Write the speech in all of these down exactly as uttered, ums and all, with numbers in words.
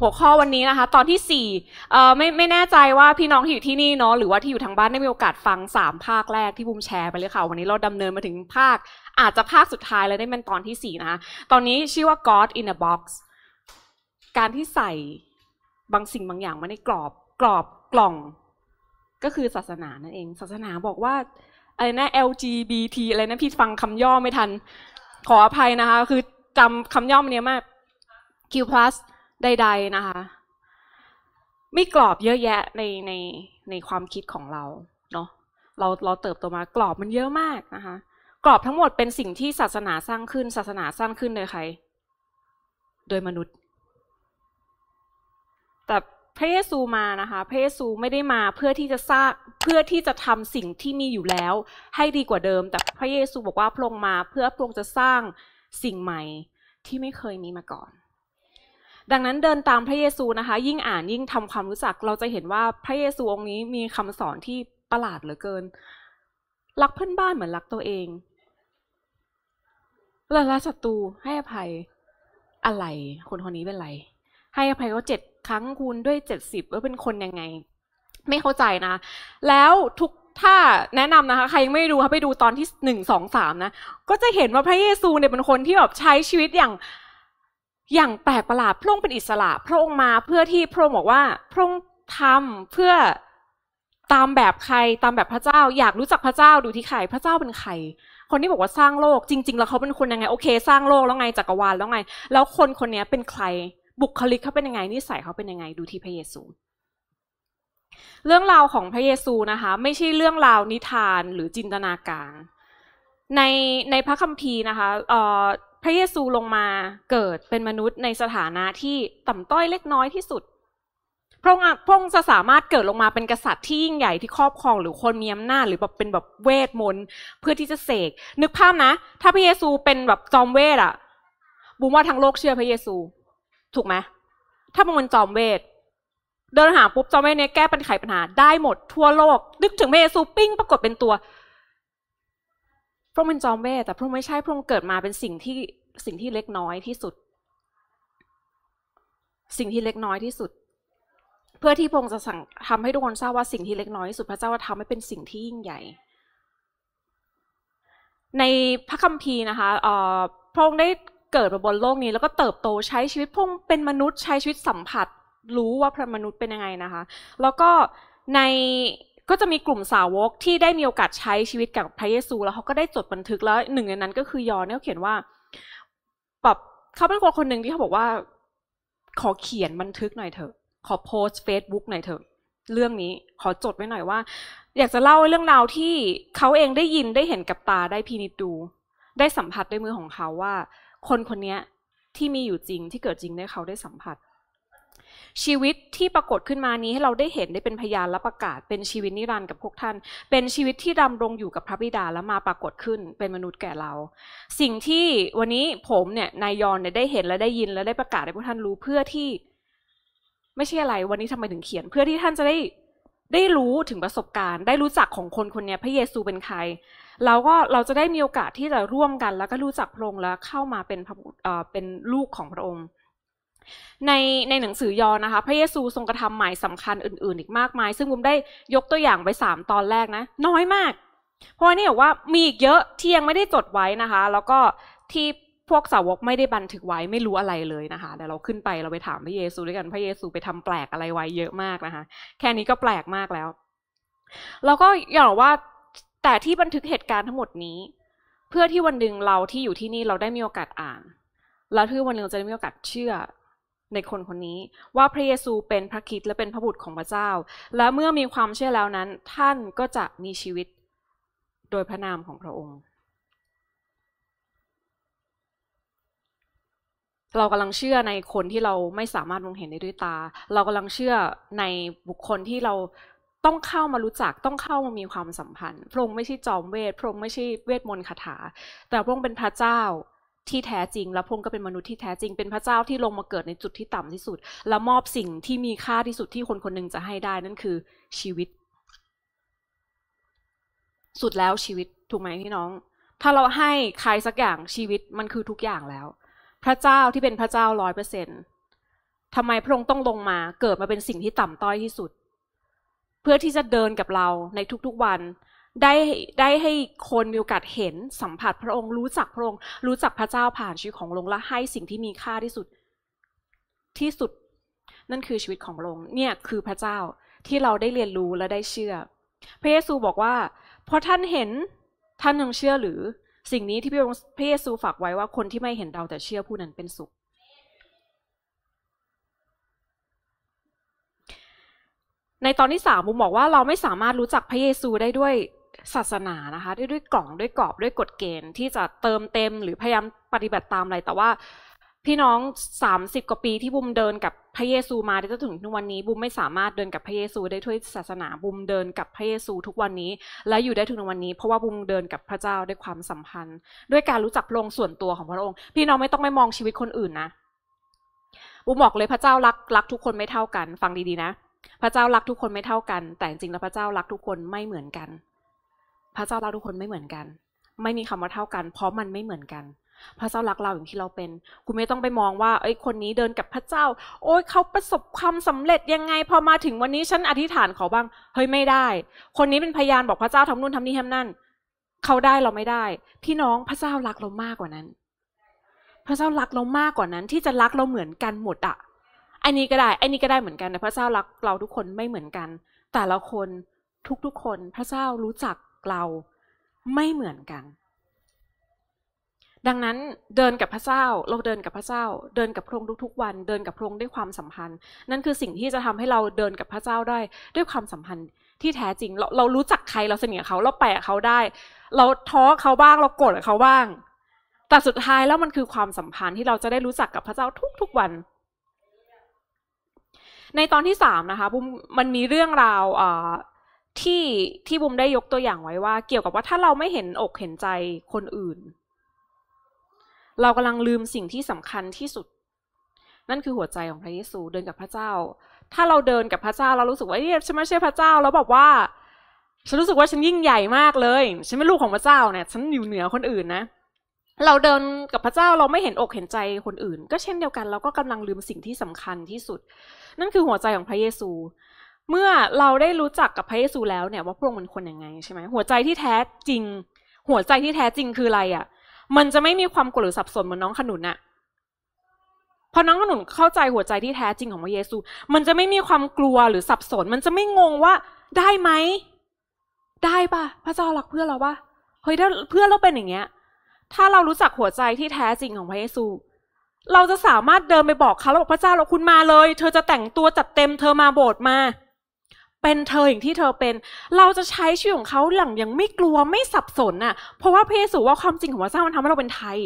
หัวข้อวันนี้นะคะตอนที่สี่เอ่อไม่ไม่แน่ใจว่าพี่น้องที่อยู่ที่นี่เนาะหรือว่าที่อยู่ทางบ้านได้มีโอกาสฟังสามภาคแรกที่บุ้มแชร์ไปเลยค่ะวันนี้เราดำเนินมาถึงภาคอาจจะภาคสุดท้ายแล้วได้เป็นตอนที่สี่นะคะตอนนี้ชื่อว่า God in a Box การที่ใส่บางสิ่งบางอย่างมาในกรอบกรอบกล่องก็คือศาสนานั่นเองศาสนาบอกว่าอะไรนะ แอล จี บี ที อะไรนะพี่ฟังคำย่อไม่ทันขออภัยนะคะคือจำคำย่อมันเนี้ยมาก คิว พลัส ใดๆนะคะมีกรอบเยอะแยะในในในความคิดของเราเนาะเราเราเติบโตมากรอบมันเยอะมากนะคะกรอบทั้งหมดเป็นสิ่งที่ศาสนาสร้างขึ้นศาสนาสร้างขึ้นโดยใครโดยมนุษย์แต่พระเยซูมานะคะพระเยซูไม่ได้มาเพื่อที่จะสร้างเพื่อที่จะทำสิ่งที่มีอยู่แล้วให้ดีกว่าเดิมแต่พระเยซูบอกว่าพระองค์มาเพื่อพระองค์จะสร้างสิ่งใหม่ที่ไม่เคยมีมาก่อนดังนั้นเดินตามพระเยซูนะคะยิ่งอ่านยิ่งทำความรู้จักเราจะเห็นว่าพระเยซูองค์นี้มีคำสอนที่ประหลาดเหลือเกินรักเพื่อนบ้านเหมือนรักตัวเองละละศัตรูให้อภัยอะไรคนคนนี้เป็นไรให้อภัยเขาเจ็ดครั้งคูณด้วยเจ็ดสิบว่าเป็นคนยังไงไม่เข้าใจนะแล้วทุกถ้าแนะนำนะคะใครยังไม่ดูค่ะไปดูตอนที่หนึ่งสองสามนะก็จะเห็นว่าพระเยซูเนี่ยเป็นคนที่แบบใช้ชีวิตอย่างอย่างแปลกประหลาดพระองค์เป็นอิสระพระองค์มาเพื่อที่พระองค์บอกว่าพระองค์ทำเพื่อตามแบบใครตามแบบพระเจ้าอยากรู้จักพระเจ้าดูที่ใครพระเจ้าเป็นใครคนที่บอกว่าสร้างโลกจริงๆแล้วเขาเป็นคนยังไงโอเคสร้างโลกแล้วไงจักรวาลแล้วไงแล้วคนคนนี้เป็นใครบุคลิกเขาเป็นยังไงนิสัยเขาเป็นยังไงดูที่พระเยซูเรื่องราวของพระเยซูนะคะไม่ใช่เรื่องราวนิทานหรือจินตนาการในในพระคัมภีร์นะคะเอ่อพระเยซูลงมาเกิดเป็นมนุษย์ในสถานะที่ต่ำต้อยเล็กน้อยที่สุดพระองค์พระองค์จะสามารถเกิดลงมาเป็นกษัตริย์ที่ยิ่งใหญ่ที่ครอบครองหรือคนมีอำนาจหรือแบบเป็นแบบเวทมนต์เพื่อที่จะเสกนึกภาพนะถ้าพระเยซูเป็นแบบจอมเวทอะบุมว่าทั้งโลกเชื่อพระเยซูถูกไหมถ้ามันจอมเวทเดินหาปุ๊บจอมเวทเนี่ยแก้ปัญหาปัญหาได้หมดทั่วโลกนึกถึงพระเยซูปิ้งปรากฏเป็นตัวพระองค์เป็นจอมเวทแต่พระองค์ไม่ใช่พระองค์เกิดมาเป็นสิ่งที่สิ่งที่เล็กน้อยที่สุดสิ่งที่เล็กน้อยที่สุดเพื่อที่พระองค์จะสั่งทำให้ทุกคนทราบว่าสิ่งที่เล็กน้อยที่สุดพระเจ้าจะทำให้เป็นสิ่งที่ยิ่งใหญ่ในพระคัมภีร์นะคะพระองค์ได้เกิดมาบนโลกนี้แล้วก็เติบโตใช้ชีวิตพงเป็นมนุษย์ใช้ชีวิตสัมผัสรู้ว่าพระมนุษย์เป็นยังไงนะคะแล้วก็ในก็จะมีกลุ่มสาวกที่ได้มีโอกาสใช้ชีวิตกับพระเยซูแล้วเขาก็ได้จดบันทึกแล้วหนึ่งในนั้นก็คือยอห์นเขาเขียนว่าแบบเขาเป็นคนคนหนึ่งที่เขาบอกว่าขอเขียนบันทึกหน่อยเถอะขอโพสต์ เฟซบุ๊ก หน่อยเถอะเรื่องนี้ขอจดไว้หน่อยว่าอยากจะเล่าเรื่องราวที่เขาเองได้ยินได้เห็นกับตาได้พินิจดูได้สัมผัสด้วยมือของเขาว่าคนคนนี้ที่มีอยู่จริงที่เกิดจริงได้เขาได้สัมผัสชีวิตที่ปรากฏขึ้นมานี้ให้เราได้เห็นได้เป็นพยานและประกาศเป็นชีวิตนิรันดร์กับพวกท่านเป็นชีวิตที่ดำรงอยู่กับพระบิดาและมาปรากฏขึ้นเป็นมนุษย์แก่เราสิ่งที่วันนี้ผมเนี่ยนายยอนเนี่ยได้เห็นและได้ยินและได้ประกาศให้พวกท่านรู้เพื่อที่ไม่ใช่อะไรวันนี้ทำไมถึงเขียนเพื่อที่ท่านจะได้ได้รู้ถึงประสบการณ์ได้รู้จักของคนคนนี้พระเยซูเป็นใครเราก็เราจะได้มีโอกาสที่จะร่วมกันแล้วก็รู้จักพระองค์แล้วเข้ามาเป็นเป็นลูกของพระองค์ในในหนังสือยอห์นนะคะพระเยซูทรงกระทำหมายสำคัญอื่นๆอีกมากมายซึ่งผมได้ยกตัวอย่างไปสามตอนแรกนะน้อยมากเพราะว่านี่บอกว่ามีอีกเยอะที่ยังไม่ได้จดไว้นะคะแล้วก็ที่พวกสาวกไม่ได้บันทึกไว้ไม่รู้อะไรเลยนะคะเดี๋ยวเราขึ้นไปเราไปถามพระเยซูด้วยกันพระเยซูไปทำแปลกอะไรไว้เยอะมากนะคะแค่นี้ก็แปลกมากแล้วแล้วก็อย่างว่าแต่ที่บันทึกเหตุการณ์ทั้งหมดนี้เพื่อที่วันหนึ่งเราที่อยู่ที่นี่เราได้มีโอกาสอ่านแล้วที่วันหนึ่งเราจะได้มีโอกาสเชื่อในคนคนนี้ว่าพระเยซูเป็นพระคริสต์และเป็นพระบุตรของพระเจ้าและเมื่อมีความเชื่อแล้วนั้นท่านก็จะมีชีวิตโดยพระนามของพระองค์เรากำลังเชื่อในคนที่เราไม่สามารถมองเห็นได้ด้วยตาเรากำลังเชื่อในบุคคลที่เราต้องเข้ามารู้จักต้องเข้ามามีความสัมพันธ์พระองค์ไม่ใช่จอมเวทพระองค์ไม่ใช่เวทมนต์คาถาแต่พระองค์เป็นพระเจ้าที่แท้จริงและพระองค์ก็เป็นมนุษย์ที่แท้จริงเป็นพระเจ้าที่ลงมาเกิดในจุดที่ต่ำที่สุดและมอบสิ่งที่มีค่าที่สุดที่คนคนหนึ่งจะให้ได้นั่นคือชีวิตสุดแล้วชีวิตถูกไหมพี่น้องถ้าเราให้ใครสักอย่างชีวิตมันคือทุกอย่างแล้วพระเจ้าที่เป็นพระเจ้าร้อยเปอร์เซ็นต์ ทำไมพระองค์ต้องลงมาเกิดมาเป็นสิ่งที่ต่ำต้อยที่สุดเพื่อที่จะเดินกับเราในทุกๆวันได้ได้ให้คนมีโอกาสเห็นสัมผัสพระองค์รู้จักพระองค์รู้จักพระเจ้าผ่านชีวิตของพระองค์และให้สิ่งที่มีค่าที่สุดที่สุดนั่นคือชีวิตของพระองค์เนี่ยคือพระเจ้าที่เราได้เรียนรู้และได้เชื่อพระเยซูบอกว่าเพราะท่านเห็นท่านยังเชื่อหรือสิ่งนี้ที่พระเยซูฝากไว้ว่าคนที่ไม่เห็นเราแต่เชื่อผู้นั้นเป็นสุขในตอนที่สามผมบอกว่าเราไม่สามารถรู้จักพระเยซูได้ด้วยศาสนานะคะได้ด้วยกล่องด้วยกรอบด้วยกฎเกณฑ์ที่จะเติมเต็มหรือพยายามปฏิบัติตามอะไรแต่ว่าพี่น้องสามสิบกว่าปีที่บุมเดินกับพระเยซูมาจนถึงทุกวันนี้บุมไม่สามารถเดินกับพระเยซูได้ด้วยศาสนาบุมเดินกับพระเยซูทุกวันนี้และอยู่ได้ถึงวันนี้เพราะว่าบุมเดินกับพระเจ้าด้วยความสัมพันธ์ด้วยการรู้จักพระองค์ส่วนตัวของพระองค์พี่น้องไม่ต้องไปมองชีวิตคนอื่นนะบุมบอกเลยพระเจ้ารักรักทุกคนไม่เท่ากันฟังดีๆนะพระเจ้ารักทุกคนไม่เท่ากันแต่จริงๆแล้วพระเจ้ารักทุกคนไม่เหมือนกันพระเจ้ารักทุกคนไม่เหมือนกันไม่มีคำว่าเท่ากันเพราะมันไม่เหมือนกันพระเจ้ารักเราอย่างที่เราเป็นคุณไม่ต้องไปมองว่าเอ้ยคนนี้เดินกับพระเจ้าโอ้ยเขาประสบความสำเร็จยังไงพอมาถึงวันนี้ฉันอธิษฐานเขาบ้างเฮ้ยไม่ได้คนนี้เป็นพยานบอกพระเจ้าทำนู่นทำนี่ทำนั่นเขาได้เราไม่ได้พี่น้องพระเจ้ารักเรามากกว่านั้นพระเจ้ารักเรามากกว่านั้นที่จะรักเราเหมือนกันหมดอะอันนี้ก็ได้อันนี้ก็ได้เหมือนกันแต่พระเจ้ารักเราทุกคนไม่เหมือนกันแต่ละคนทุกๆคนพระเจ้ารู้จักเราไม่เหมือนกันดังนั้นเดินกับพระเจ้าเราเดินกับพระเจ้าเดินกับพระองค์ทุกๆวันเดินกับพระองค์ด้วยความสัมพันธ์นั่นคือสิ่งที่จะทำให้เราเดินกับพระเจ้าได้ด้วยความสัมพันธ์ที่แท้จริงเราเรารู้จักใครเราสนิทกับเขาเราแปะเขาได้เราท้อเขาบ้างเราโกรธเขาบ้างแต่สุดท้ายแล้วมันคือความสัมพันธ์ที่เราจะได้รู้จักกับพระเจ้าทุกๆวันในตอนที่สามนะคะบุมมันมีเรื่องราวที่ที่บุมได้ยกตัวอย่างไว้ว่าเกี่ยวกับว่าถ้าเราไม่เห็นอกเห็นใจคนอื่นเรากำลังลืมสิ่งที่สำคัญที่สุดนั่นคือหัวใจของพระเยซูเดินกับพระเจ้าถ้าเราเดินกับพระเจ้าเรารู้สึกว่าเอ๊ะฉันไม่ใช่พระเจ้าแล้วบอกว่าฉันรู้สึกว่าฉันยิ่งใหญ่มากเลยฉันเป็นลูกของพระเจ้าเนี่ยฉันอยู่เหนือคนอื่นนะเราเดินกับพระเจ้าเราไม่เห็นอกเห็นใจคนอื่นก็เช่นเดียวกันเราก็กำลังลืมสิ่งที่สำคัญที่สุดนั่นคือหัวใจของพระเยซูเมื่อเราได้รู้จักกับพระเยซูแล้วเนี่ยว่าพระองค์เป็นคนยังไงใช่ไหมหัวใจที่แท้จริงหัวใจที่แท้จริงคืออะไรอ่ะมันจะไม่มีความกลัวหรือสับสนเหมือนน้องขนุนน่ะพอน้องขนุนเข้าใจหัวใจที่แท้จริงของพระเยซูมันจะไม่มีความกลัวหรือสับสนมันจะไม่งงว่าได้ไหมได้ปะพระเจ้ารักเพื่อนเราปะเฮ้ยถ้าเพื่อนเราเป็นอย่างเงี้ยถ้าเรารู้จักหัวใจที่แท้จริงของพระเยซูเราจะสามารถเดินไปบอกเขาแล้วบอกพระเจ้าเราคุณมาเลยเธอจะแต่งตัวจัดเต็มเธอมาโบสถ์มาเป็นเธออย่างที่เธอเป็นเราจะใช้ชีวิตของเขาหลังยังไม่กลัวไม่สับสนน่ะเพราะว่าพระเยซูว่าความจริงของพระเจ้ามันทำให้เราเป็นไทย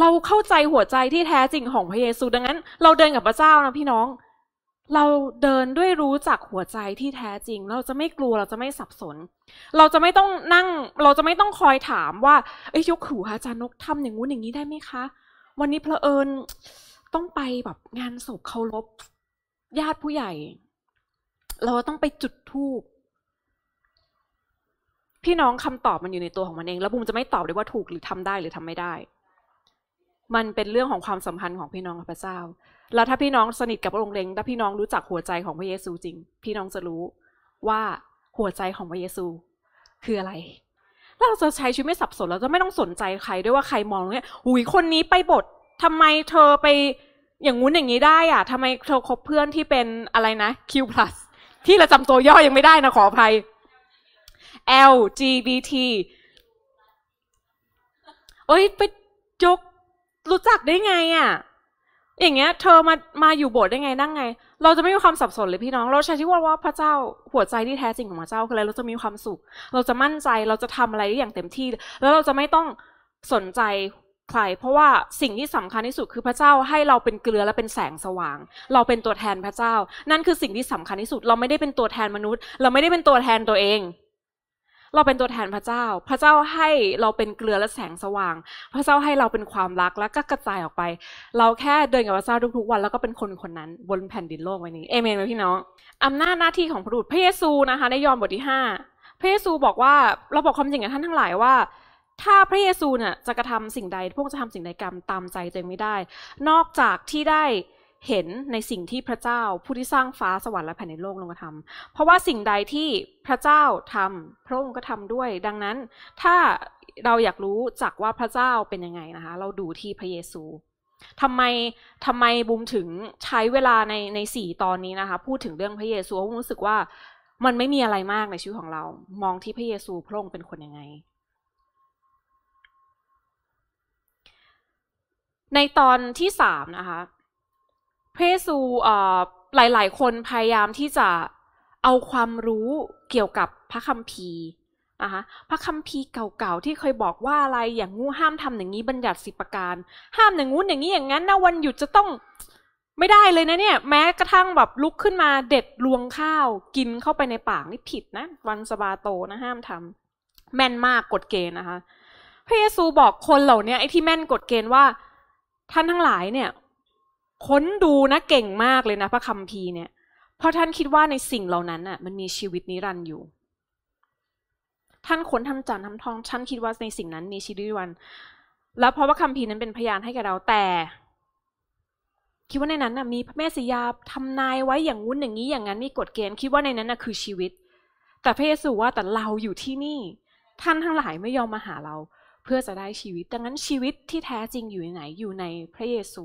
เราเข้าใจหัวใจที่แท้จริงของพระเยซูดังนั้นเราเดินกับพระเจ้านะพี่น้องเราเดินด้วยรู้จักหัวใจที่แท้จริงเราจะไม่กลัวเราจะไม่สับสนเราจะไม่ต้องนั่งเราจะไม่ต้องคอยถามว่าเอ้ยยกหูอาจารย์นกทำอย่างงู้นอย่างนี้ได้ไหมคะวันนี้เผอิญต้องไปแบบงานศพเคารพญาติผู้ใหญ่เราต้องไปจุดธูปพี่น้องคำตอบมันอยู่ในตัวของมันเองแล้วบุมจะไม่ตอบเลยว่าถูกหรือทำได้หรือทำไม่ได้มันเป็นเรื่องของความสัมพันธ์ของพี่น้องกับพระเจ้าแล้วถ้าพี่น้องสนิทกับพระองค์เองถ้าพี่น้องรู้จักหัวใจของพระเยซูจริงพี่น้องจะรู้ว่าหัวใจของพระเยซูคืออะไรเราจะใช้ชีวิตไม่สับสนเราจะไม่ต้องสนใจใครด้วยว่าใครมองเนี่ยหุยคนนี้ไปบททำไมเธอไปอย่างงู้นอย่างนี้ได้อ่ะทำไมเธอคบเพื่อนที่เป็นอะไรนะ คิว พลัส ที่เราจำตัวย่อยังไม่ได้นะขออภัย แอล จี บี ที เอ้ยไปยกรู้จักได้ไงอ่ะอย่างเงี้ยเธอมามาอยู่โบสถ์ได้ไงนั่งไงเราจะไม่มีความสับสนเลยพี่น้องเราใช้ที่ว่าว่าพระเจ้าหัวใจที่แท้จริงของพระเจ้าคืออะไรเราจะมีความสุขเราจะมั่นใจเราจะทำอะไรได้อย่างเต็มที่แล้วเราจะไม่ต้องสนใจใครเพราะว่าสิ่งที่สำคัญที่สุดคือพระเจ้าให้เราเป็นเกลือและเป็นแสงสว่างเราเป็นตัวแทนพระเจ้านั่นคือสิ่งที่สำคัญที่สุดเราไม่ได้เป็นตัวแทนมนุษย์เราไม่ได้เป็นตัวแทนตัวเองเราเป็นตัวแทนพระเจ้าพระเจ้าให้เราเป็นเกลือและแสงสว่างพระเจ้าให้เราเป็นความรักและก็กระจายออกไปเราแค่เดินกับพระเจ้าทุกๆวันแล้วก็เป็นคนคนนั้นบนแผ่นดินโลกใบนี้เอเมนไหมพี่น้องอำนาจหน้าที่ของพระบุตรพระเยซูนะคะในยอห์นบทที่ห้าพระเยซูบอกว่าเราบอกความจริงกับท่านทั้งหลายว่าถ้าพระเยซูเนี่ยจะกระทำสิ่งใดพวกจะทำสิ่งใดกรรมตามใจตัวเองไม่ได้นอกจากที่ได้ เห็นในสิ่งที่พระเจ้าผู้ที่สร้างฟ้าสวรรค์และแผ่นดินโลกลงกระทำเพราะว่าสิ่งใดที่พระเจ้าทำพระองค์ก็ทำด้วยดังนั้นถ้าเราอยากรู้จักว่าพระเจ้าเป็นยังไงนะคะเราดูที่พระเยซูทำไมทำไมบุมถึงใช้เวลาในในสี่ตอนนี้นะคะพูดถึงเรื่องพระเยซูบุมรู้สึกว่ามันไม่มีอะไรมากในชีวิตของเรามองที่พระเยซูพระองค์เป็นคนยังไงในตอนที่สามนะคะพระเยซูหลายๆคนพยายามที่จะเอาความรู้เกี่ยวกับพระคัมภีร์นะคะพระคัมภีร์เก่าๆที่เคยบอกว่าอะไรอย่างงูห้ามทำอย่างนี้บัญญัติสิบประการห้ามอย่างงู้นอย่างนี้อย่างนั้นนะวันหยุดจะต้องไม่ได้เลยนะเนี่ยแม้กระทั่งแบบลุกขึ้นมาเด็ดรวงข้าวกินเข้าไปในปากนี่ผิดนะวันสะบาโตนะห้ามทำแม่นมากกฎเกณฑ์นะคะพระเยซูบอกคนเหล่านี้ไอ้ที่แม่นกฎเกณฑ์ว่าท่านทั้งหลายเนี่ยค้นดูนะเก่งมากเลยนะพระคัมภีร์เนี่ยเพราะท่านคิดว่าในสิ่งเหล่านั้นน่ะมันมีชีวิตนิรันดร์อยู่ท่านค้นทำจานทำทองฉันคิดว่าในสิ่งนั้นมีชีวิตนิรันดร์แล้วเพราะว่าคัมภีร์นั้นเป็นพยานให้กับเราแต่คิดว่าในนั้นน่ะมีพระเมสสิยาทำนายไว้อย่างงู้นอย่างนี้อย่างนั้นมีกฎเกณฑ์คิดว่าในนั้นน่ะคือชีวิตแต่พระเยซูว่าแต่เราอยู่ที่นี่ท่านทั้งหลายไม่ยอมมาหาเราเพื่อจะได้ชีวิตดังนั้นชีวิตที่แท้จริงอยู่ไหนอยู่ในพระเยซู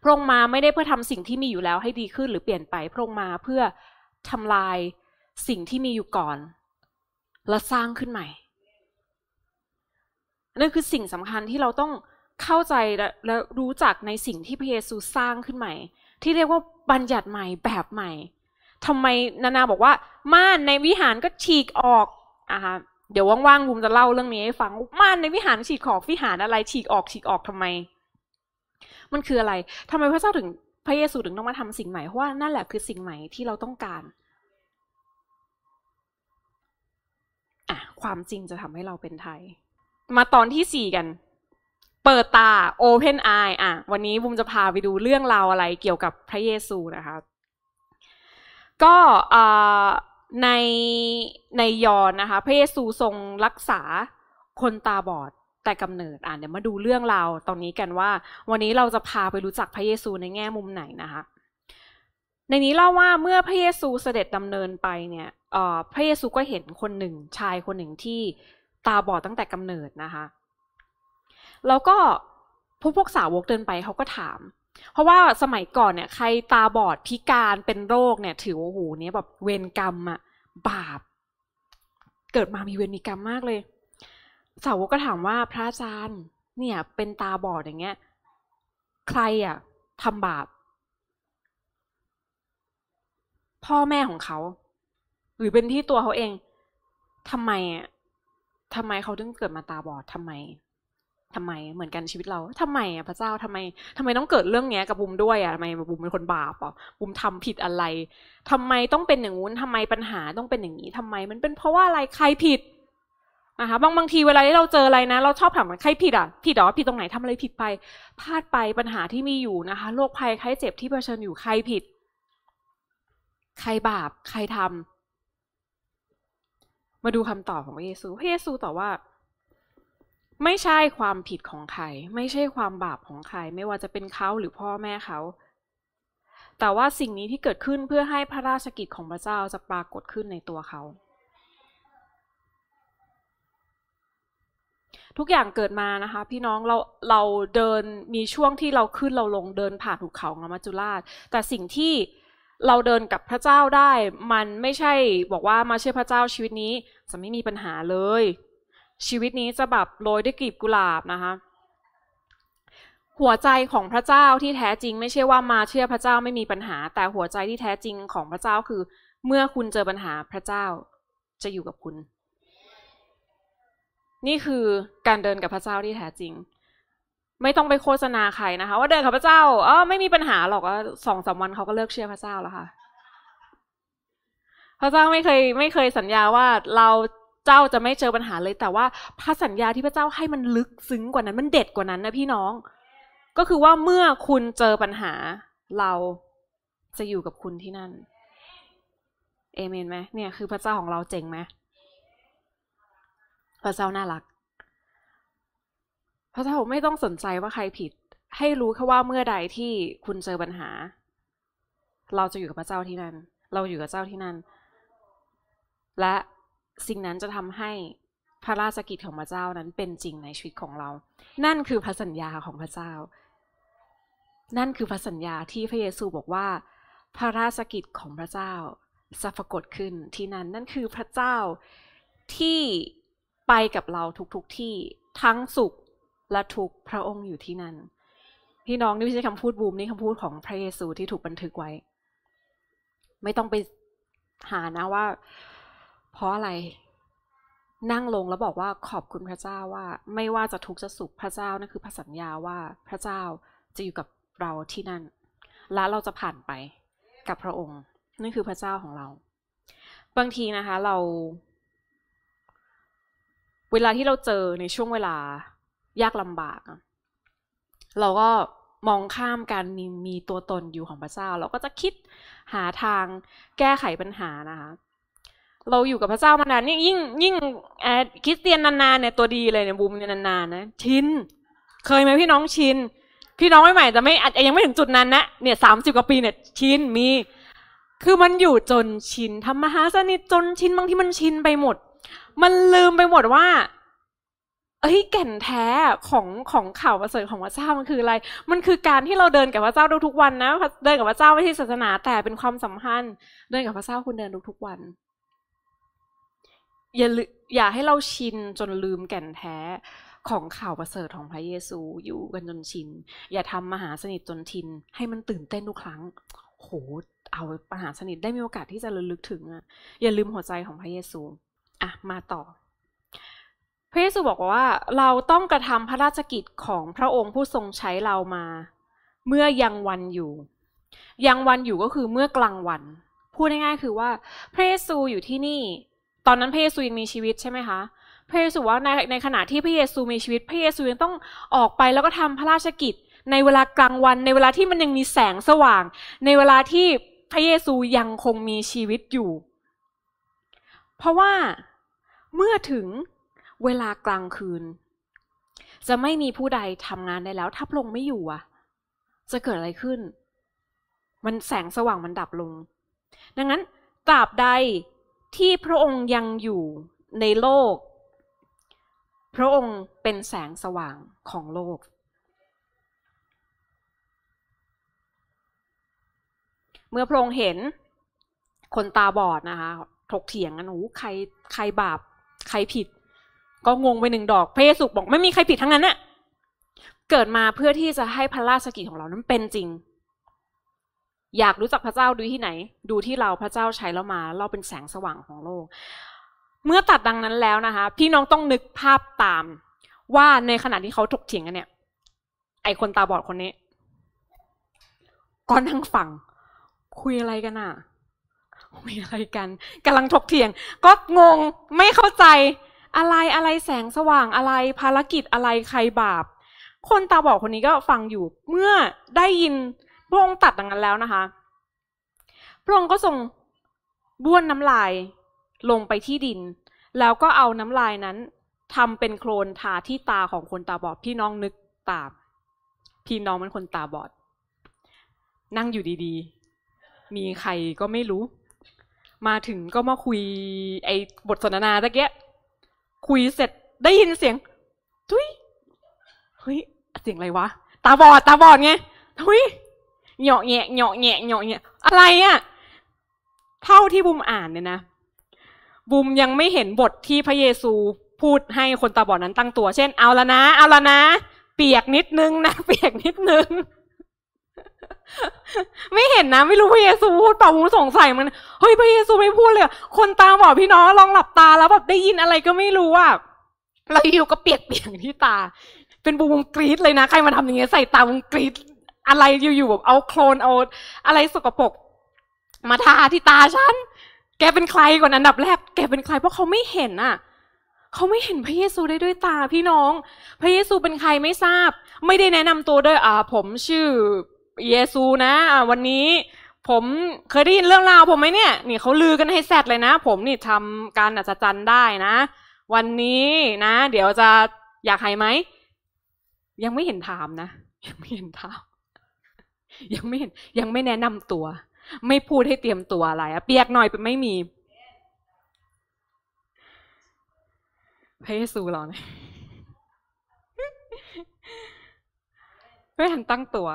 พระองค์มาไม่ได้เพื่อทำสิ่งที่มีอยู่แล้วให้ดีขึ้นหรือเปลี่ยนไปพระองค์มาเพื่อทำลายสิ่งที่มีอยู่ก่อนและสร้างขึ้นใหม่นั่นคือสิ่งสำคัญที่เราต้องเข้าใจและรู้จักในสิ่งที่พระเยซูสร้างขึ้นใหม่ที่เรียกว่าบัญญัติใหม่แบบใหม่ทำไมนานาบอกว่าม่านในวิหารก็ฉีกออกนะคะเดี๋ยวว่างๆบุมจะเล่าเรื่องนี้ให้ฟังม่านในวิหารฉีกออกวิหารอะไรฉีกออกฉีกออกทำไมมันคืออะไรทำไมพระเจ้าถึงพระเยซูถึงต้องมาทำสิ่งใหม่เพราะว่านั่นแหละคือสิ่งใหม่ที่เราต้องการอ่ะความจริงจะทำให้เราเป็นไทยมาตอนที่สี่กันเปิดตา Open Eye อ่ะวันนี้บุมจะพาไปดูเรื่องราวอะไรเกี่ยวกับพระเยซูนะคะก็อ่าในในยอห์นนะคะพระเยซูทรงรักษาคนตาบอดแต่กำเนิดอ่ะเดี๋ยวมาดูเรื่องราวตอนนี้กันว่าวันนี้เราจะพาไปรู้จักพระเยซูในแง่มุมไหนนะคะในนี้เล่าว่าเมื่อพระเยซูเสด็จดำเนินไปเนี่ยพระเยซูก็เห็นคนหนึ่งชายคนหนึ่งที่ตาบอดตั้งแต่กำเนิดนะคะแล้วก็ผู้พวกสาวกเดินไปเขาก็ถามเพราะว่าสมัยก่อนเนี่ยใครตาบอดพิการเป็นโรคเนี่ยถือว่าโอ้โหเนี่ยแบบเวรกรรมอะบาปเกิดมามีเวรมีกรรมมากเลยสาวกก็ถามว่าพระอาจารย์เนี่ยเป็นตาบอดอย่างเงี้ยใครอะทำบาปพ่อแม่ของเขาหรือเป็นที่ตัวเขาเองทำไมอะทำไมเขาถึงเกิดมาตาบอดทำไมทำไมเหมือนกันชีวิตเราทำไมอ่ะพระเจ้าทำไมทำไมต้องเกิดเรื่องเนี้ยกับบุมด้วยอ่ะทำไมบุมเป็นคนบาปอ่ะบุมทำผิดอะไรทำไมต้องเป็นอย่างงู้นทำไมปัญหาต้องเป็นอย่างนี้ทำไมมันเป็นเพราะว่าอะไรใครผิดนะคะบางบางทีเวลาที่เราเจออะไรนะเราชอบถามว่าใครผิดอ่ะผิดหรอผิดตรงไหนทำอะไรผิดไปพลาดไปปัญหาที่มีอยู่นะคะโรคภัยไข้เจ็บที่เผชิญอยู่ใครผิดใครบาปใครทำมาดูคำตอบของพระเยซูพระเยซูตอบว่าไม่ใช่ความผิดของใครไม่ใช่ความบาปของใครไม่ว่าจะเป็นเขาหรือพ่อแม่เขาแต่ว่าสิ่งนี้ที่เกิดขึ้นเพื่อให้พระราชกิจของพระเจ้าจะปรากฏขึ้นในตัวเขาทุกอย่างเกิดมานะคะพี่น้องเราเราเดินมีช่วงที่เราขึ้นเราลงเดินผ่านหุบเขาของมัจจุราชแต่สิ่งที่เราเดินกับพระเจ้าได้มันไม่ใช่บอกว่ามาเชื่อพระเจ้าชีวิตนี้จะไม่มีปัญหาเลยชีวิตนี้จะแบบโรยด้วยกลีบกุหลาบนะคะหัวใจของพระเจ้าที่แท้จริงไม่ใช่ว่ามาเชื่อพระเจ้าไม่มีปัญหาแต่หัวใจที่แท้จริงของพระเจ้าคือเมื่อคุณเจอปัญหาพระเจ้าจะอยู่กับคุณนี่คือการเดินกับพระเจ้าที่แท้จริงไม่ต้องไปโฆษณาใครนะคะว่าเดินกับพระเจ้าอ๋อไม่มีปัญหาหรอกสองสามวันเขาก็เลิกเชื่อพระเจ้าแล้วค่ะพระเจ้าไม่เคยไม่เคยสัญญาว่าเราเจ้าจะไม่เจอปัญหาเลยแต่ว่าพระสัญญาที่พระเจ้าให้มันลึกซึ้งกว่านั้นมันเด็ดกว่านั้นนะพี่น้องก็คือว่าเมื่อคุณเจอปัญหาเราจะอยู่กับคุณที่นั่นเอเมนไหมเนี่ยคือพระเจ้าของเราเจ๋งไหมพระเจ้าน่ารักพระเจ้าไม่ต้องสนใจว่าใครผิด ให้รู้แค่ว่าเมื่อใดที่คุณเจอปัญหาเราจะอยู่กับพระเจ้าที่นั่นเราอยู่กับเจ้าที่นั่นและสิ่งนั้นจะทำให้พระราชกิจของพระเจ้านั้นเป็นจริงในชีวิตของเรานั่นคือพระสัญญาของพระเจ้านั่นคือพระสัญญาที่พระเยซูบอกว่าพระราชกิจของพระเจ้าจะปรากฏขึ้นที่นั่นนั่นคือพระเจ้าที่ไปกับเราทุกๆที่ทั้งสุขและทุกข์พระองค์อยู่ที่นั่นพี่น้องนี่ไม่ใช่คำพูดบูมนี่คำพูดของพระเยซูที่ถูกบันทึกไว้ไม่ต้องไปหานะว่าเพราะอะไรนั่งลงแล้วบอกว่าขอบคุณพระเจ้าว่าไม่ว่าจะทุกข์จะสุขพระเจ้านั่นคือพระสัญญาว่าพระเจ้าจะอยู่กับเราที่นั่นและเราจะผ่านไปกับพระองค์นั่นคือพระเจ้าของเราบางทีนะคะเราเวลาที่เราเจอในช่วงเวลายากลำบากเราก็มองข้ามการมีมีตัวตนอยู่ของพระเจ้าเราก็จะคิดหาทางแก้ไขปัญหานะคะเราอยู่กับพระเจ้ามานานนี่ยิ่งยิ่งแอดคริสเตียนนานๆเนี่ยตัวดีเลยเนี่ยบูมเนี่ยนานๆนะชินเคยไหมพี่น้องชินพี่น้องใหม่ๆแต่ไม่อาจจะยังไม่ถึงจุดนั้นนะเนี่ยสามสิบกว่าปีเนี่ยชินมีคือมันอยู่จนชินทำมหาสนิทจนชินบางที่มันชินไปหมดมันลืมไปหมดว่าเอ้ยแก่นแท้ของของข่าวประเสริฐของพระเจ้ามันคืออะไรมันคือการที่เราเดินกับพระเจ้าทุกวันนะเดินกับพระเจ้าไม่ใช่ศาสนาแต่เป็นความสัมพันธ์เดินกับพระเจ้าคุณเดินทุกวันอย่าอย่าให้เราชินจนลืมแก่นแท้ของข่าวประเสริฐของพระเยซูอยู่กันจนชินอย่าทำมหาสนิทจนชินให้มันตื่นเต้นทุกครั้งโหเอามหาสนิทได้มีโอกาสที่จะระลึกถึงอะอย่าลืมหัวใจของพระเยซูอ่ะมาต่อพระเยซูบอกว่าเราต้องกระทำพระราชกิจของพระองค์ผู้ทรงใช้เรามาเมื่อยังวันอยู่ยังวันอยู่ก็คือเมื่อกลางวันพูดง่ายๆคือว่าพระเยซูอยู่ที่นี่ตอนนั้นพระเยซูยังมีชีวิตใช่ไหมคะพระเยซูว่าในในขณะที่พระเยซูมีชีวิตพระเยซูยังต้องออกไปแล้วก็ทำพระราชกิจในเวลากลางวันในเวลาที่มันยังมีแสงสว่างในเวลาที่พระเยซูยังคงมีชีวิตอยู่เพราะว่าเมื่อถึงเวลากลางคืนจะไม่มีผู้ใดทำงานได้แล้วถ้าพระองค์ไม่อยู่อ่ะจะเกิดอะไรขึ้นมันแสงสว่างมันดับลงดังนั้นตราบใดที่พระองค์ยังอยู่ในโลกพระองค์เป็นแสงสว่างของโลกเมื่อพระองค์เห็นคนตาบอดนะคะถกเถียงกันโอ้ใครใครบาปใครผิดก็งงไปหนึ่งดอกพระเยซูบอกไม่มีใครผิดทั้งนั้นน่ะเกิดมาเพื่อที่จะให้พระราชกิจของเรานั้นเป็นจริงอยากรู้จักพระเจ้าดูที่ไหนดูที่เราพระเจ้าใช้เรามาเราเป็นแสงสว่างของโลกเมื่อตัดดังนั้นแล้วนะคะพี่น้องต้องนึกภาพตามว่าในขณะที่เขาถกเถียงกันเนี่ยไอคนตาบอดคนนี้ก้อนทั้งฝั่งคุยอะไรกันอ่ะคุยอะไรกันกำลังถกเถียงก็งงไม่เข้าใจอะไรอะไรแสงสว่างอะไรภารกิจอะไรใครบาปคนตาบอดคนนี้ก็ฟังอยู่เมื่อได้ยินพระองค์ตัดดังนั้นแล้วนะคะพระองค์ก็ทรงบ้วนน้ำลายลงไปที่ดินแล้วก็เอาน้ำลายนั้นทำเป็นโคลนทาที่ตาของคนตาบอดพี่น้องนึกตามพี่น้องเป็นคนตาบอดนั่งอยู่ดีๆมีใครก็ไม่รู้มาถึงก็มาคุยไอ้บทสนทนาตะเกียคุยเสร็จได้ยินเสียงทุยเฮ้ยเสียงอะไรวะตาบอดตาบอดไงทุยเหยาะแงะเหยาะแงะเหยาะแงะอะไรอ่ะเท่าที่บุมอ่านเนี่ยนะบุมยังไม่เห็นบทที่พระเยซูพูดให้คนตาบอดนั้นตั้งตัวเช่นเอาละนะเอาละนะเปียกนิดนึงนะเปียกนิดนึง ไม่เห็นนะไม่รู้พระเยซูพูดเปล่าบุมสงสัยมันเฮ้ยพระเยซูไม่พูดเลยคนตาบอดพี่น้องลองหลับตาแล้วแบบได้ยินอะไรก็ไม่รู้อ่ะเราอยู่ก็เปียกเปียกที่ตาเป็นบุมกรี๊ดเลยนะใครมาทำอย่างเงี้ยใส่ตาบุมกรี๊ดอะไรอยู่ๆแบบเอาโคลนเอาอะไรสกปรกมาทาที่ตาฉันแกเป็นใครก่อนอันดับแรกแกเป็นใครเพราะเขาไม่เห็นอ่ะเขาไม่เห็นพระเยซูได้ด้วยตาพี่น้องพระเยซูเป็นใครไม่ทราบไม่ได้แนะนำตัวด้วยอ่าผมชื่อเยซูนะอ่าวันนี้ผมเคยได้ยินเรื่องราวผมไหมเนี่ยนี่เขาลือกันให้แซดเลยนะผมนี่ทำการอัศจรรย์ได้นะวันนี้นะเดี๋ยวจะอยากหายไหมยังไม่เห็นถามนะ ยังไม่เห็นเท้ายังไม่เห็นยังไม่แนะนำตัวไม่พูดให้เตรียมตัวอะไรอะเปียกหน่อยเป็นไม่มีพระเยซูเราเนี่ยไม่ทันตั้งตัว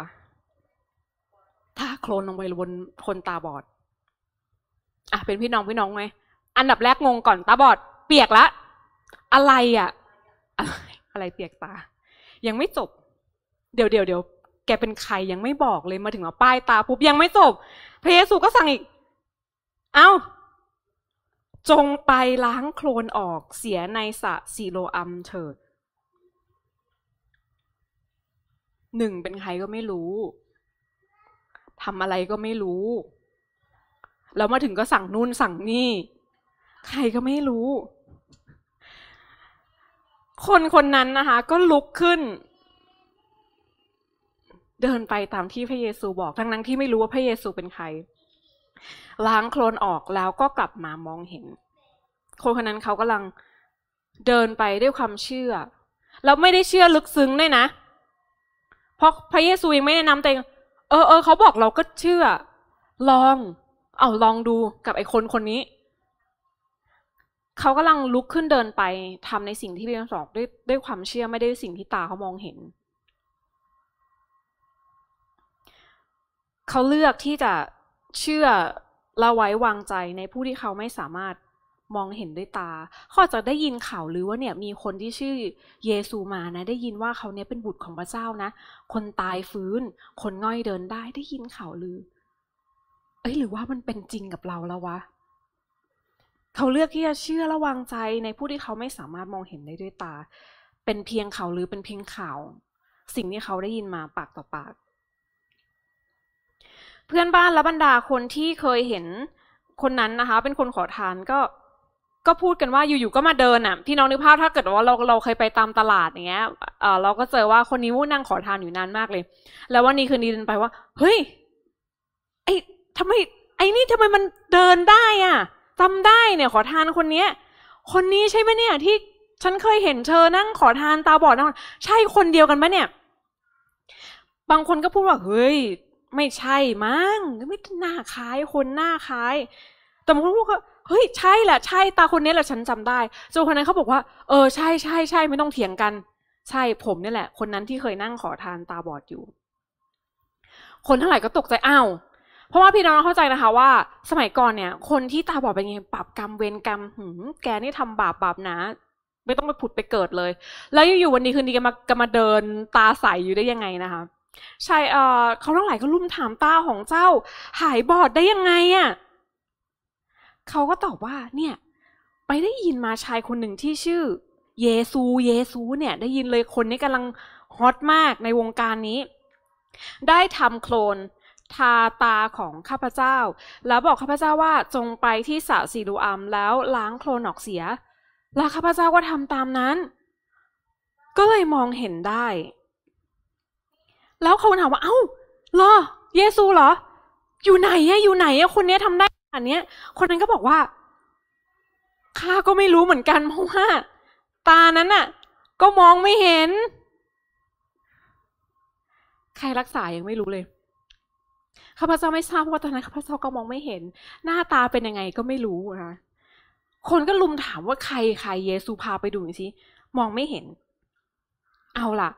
ถ้าโคลนลงไปบนคนตาบอดอ่ะเป็นพี่น้องพี่น้องไงอันดับแรกงงก่อนตาบอดเปียกละอะไรอะอะไรอะไรเปียกตายังไม่จบเดี๋ยวเดี๋ยวเดี๋ยวแกเป็นใครยังไม่บอกเลยมาถึงมาป้ายตาปุ๊บยังไม่จบพระเยซูก็สั่งอีกเอ้าจงไปล้างโคลนออกเสียในสระสิโลอัมเถิดหนึ่งเป็นใครก็ไม่รู้ทำอะไรก็ไม่รู้แล้วมาถึงก็สั่งนู่นสั่งนี่ใครก็ไม่รู้คนคนนั้นนะคะก็ลุกขึ้นเดินไปตามที่พระเยซูบอกทั้งนั้นที่ไม่รู้ว่าพระเยซูเป็นใครล้างโคลนออกแล้วก็กลับมามองเห็นคนคนนั้นเขากำลังเดินไปด้วยความเชื่อแล้วไม่ได้เชื่อลึกซึ้งด้วยนะเพราะพระเยซูยังไม่แนะนำแต่เออเออเขาบอกเราก็เชื่อลองเอาลองดูกับไอ้คนคนนี้เขากำลังลุกขึ้นเดินไปทำในสิ่งที่พระเยซูบอกด้วยด้วยความเชื่อไม่ได้สิ่งที่ตาเขามองเห็นเขาเลือกที่จะเชื่อและไว้วางใจในผู้ที่เขาไม่สามารถมองเห็นด้วยตาเขาจะได้ยินข่าวหรือว่าเนี่ยมีคนที่ชื่อเยซูมานะได้ยินว่าเขาเนี่ยเป็นบุตรของพระเจ้านะคนตายฟื้นคนง่อยเดินได้ได้ยินข่าวลือเอ้ยหรือว่ามันเป็นจริงกับเราแล้ววะเขาเลือกที่จะเชื่อและวางใจในผู้ที่เขาไม่สามารถมองเห็นได้ด้วยตาเป็นเพียงข่าวลือเป็นเพียงข่าวสิ่งที่เขาได้ยินมาปากต่อปากเพื่อนบ้านและบรรดาคนที่เคยเห็นคนนั้นนะคะเป็นคนขอทานก็ก็พูดกันว่าอยู่ๆก็มาเดินอ่ะพี่น้องนึกภาพถ้าเกิดว่าเราเราเคยไปตามตลาดอย่างเงี้ยเออเราก็เจอว่าคนนี้นั่งขอทานอยู่นานมากเลยแล้ววันนี้คืนนี้เดินไปว่าเฮ้ยไอ้ทำไมไอ้นี่ทำไมมันเดินได้อ่ะจำได้เนี่ยขอทานคนเนี้ยคนนี้ใช่ไหมเนี่ยที่ฉันเคยเห็นเธอนั่งขอทานตาบอดนั่งใช่คนเดียวกันไหมเนี่ยบางคนก็พูดว่าเฮ้ยไม่ใช่มั้งไม่หน้าคล้ายคนหน้าคล้ายแต่บางคนพูดว่าเฮ้ยใช่แหละใช่ตาคนนี้แหละฉันจำได้เจ้าคนนั้นเขาบอกว่าเออใช่ใช่ใช่ไม่ต้องเถียงกันใช่ผมนี่แหละคนนั้นที่เคยนั่งขอทานตาบอดอยู่คนทั้งหลายก็ตกใจอ้าวเพราะว่าพี่น้องเข้าใจนะคะว่าสมัยก่อนเนี่ยคนที่ตาบอดเป็นไงบาปกรรมเวรกรรมหืมแกนี่ทำบาปบาปนะไม่ต้องไปผุดไปเกิดเลยแล้วอยู่ๆวันนี้คืนดีกันมากันมาเดินตาใสอยู่ได้ยังไงนะคะใช่เออเขาทั้งหลายก็ลุ่มถามตาของเจ้าหายบอดได้ยังไงอ่ะเขาก็ตอบว่าเนี่ยไปได้ยินมาชายคนหนึ่งที่ชื่อเยซูเยซูเนี่ยได้ยินเลยคนนี้กำลังฮอตมากในวงการนี้ได้ทำโคลนทาตาของข้าพเจ้าแล้วบอกข้าพเจ้าว่าจงไปที่สระสิโลอัมแล้วล้างโคลนออกเสียแล้วข้าพเจ้าก็ทำตามนั้นก็เลยมองเห็นได้แล้วเขาถามว่าเอ้าเหรอเยซูเหรออยู่ไหนอะอยู่ไหนอะคนนี้ทำได้ขนาดนี้คนนั้นก็บอกว่าข้าก็ไม่รู้เหมือนกันเพราะว่าตานั้นน่ะก็มองไม่เห็นใครรักษายังไม่รู้เลยข้าพเจ้าไม่ทราบเพราะว่าตอนนั้นข้าพเจ้าก็มองไม่เห็นหน้าตาเป็นยังไงก็ไม่รู้นะคนก็ลุมถามว่าใครใครเยซูพาไปดูหน่อยสิมองไม่เห็นเอาล่ะ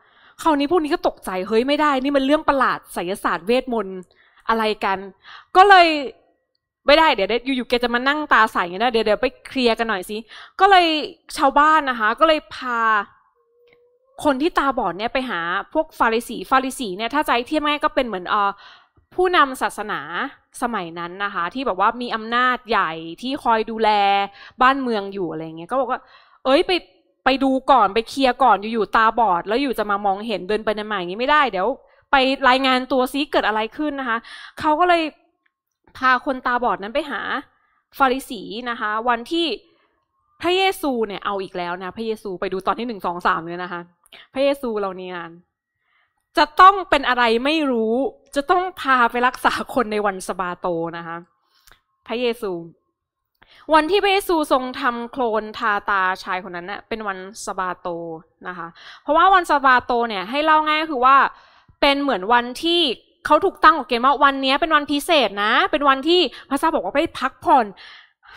คราวนี้พวกนี้ก็ตกใจเฮ้ยไม่ได้นี่มันเรื่องประหลาดไสยศาสตร์เวทมนต์อะไรกันก็เลยไม่ได้เดี๋ยวอยู่ๆแกจะมานั่งตาใสอย่างนี้นะเดี๋ยวเดี๋ยวไปเคลียร์กันหน่อยสิก็เลยชาวบ้านนะคะก็เลยพาคนที่ตาบอดเนี่ยไปหาพวกฟาริสีฟาริสีเนี่ยถ้าใจเทียบง่ายก็เป็นเหมือนเอ่อผู้นำศาสนาสมัยนั้นนะคะที่แบบว่ามีอำนาจใหญ่ที่คอยดูแลบ้านเมืองอยู่อะไรเงี้ยก็บอกว่าเอ้ยไปไปดูก่อนไปเคลียร์ก่อนอยู่ๆตาบอดแล้วอยู่จะมามองเห็นเดินไปในหมายอย่างนี้ไม่ได้เดี๋ยวไปรายงานตัวซิเกิดอะไรขึ้นนะคะเขาก็เลยพาคนตาบอดนั้นไปหาฟาริสีนะคะวันที่พระเยซูเนี่ยเอาอีกแล้วนะพระเยซูไปดูตอนที่หนึ่งสองสามเลยนะคะพระเยซูเราเนี่ยจะต้องเป็นอะไรไม่รู้จะต้องพาไปรักษาคนในวันสะบาโตนะคะพระเยซูวันที่พระเยซูทรงทำโคลนทาตาชายคนนั้นเนี่ยเป็นวันสะบาโตนะคะเพราะว่าวันสะบาโตเนี่ยให้เล่าง่ายก็คือว่า เป็นเหมือนวันที่เขาถูกตั้งกฎเกณฑ์ว่าวันนี้เป็นวันพิเศษนะเป็นวันที่พระเจ้าบอกว่าไปพักผ่อน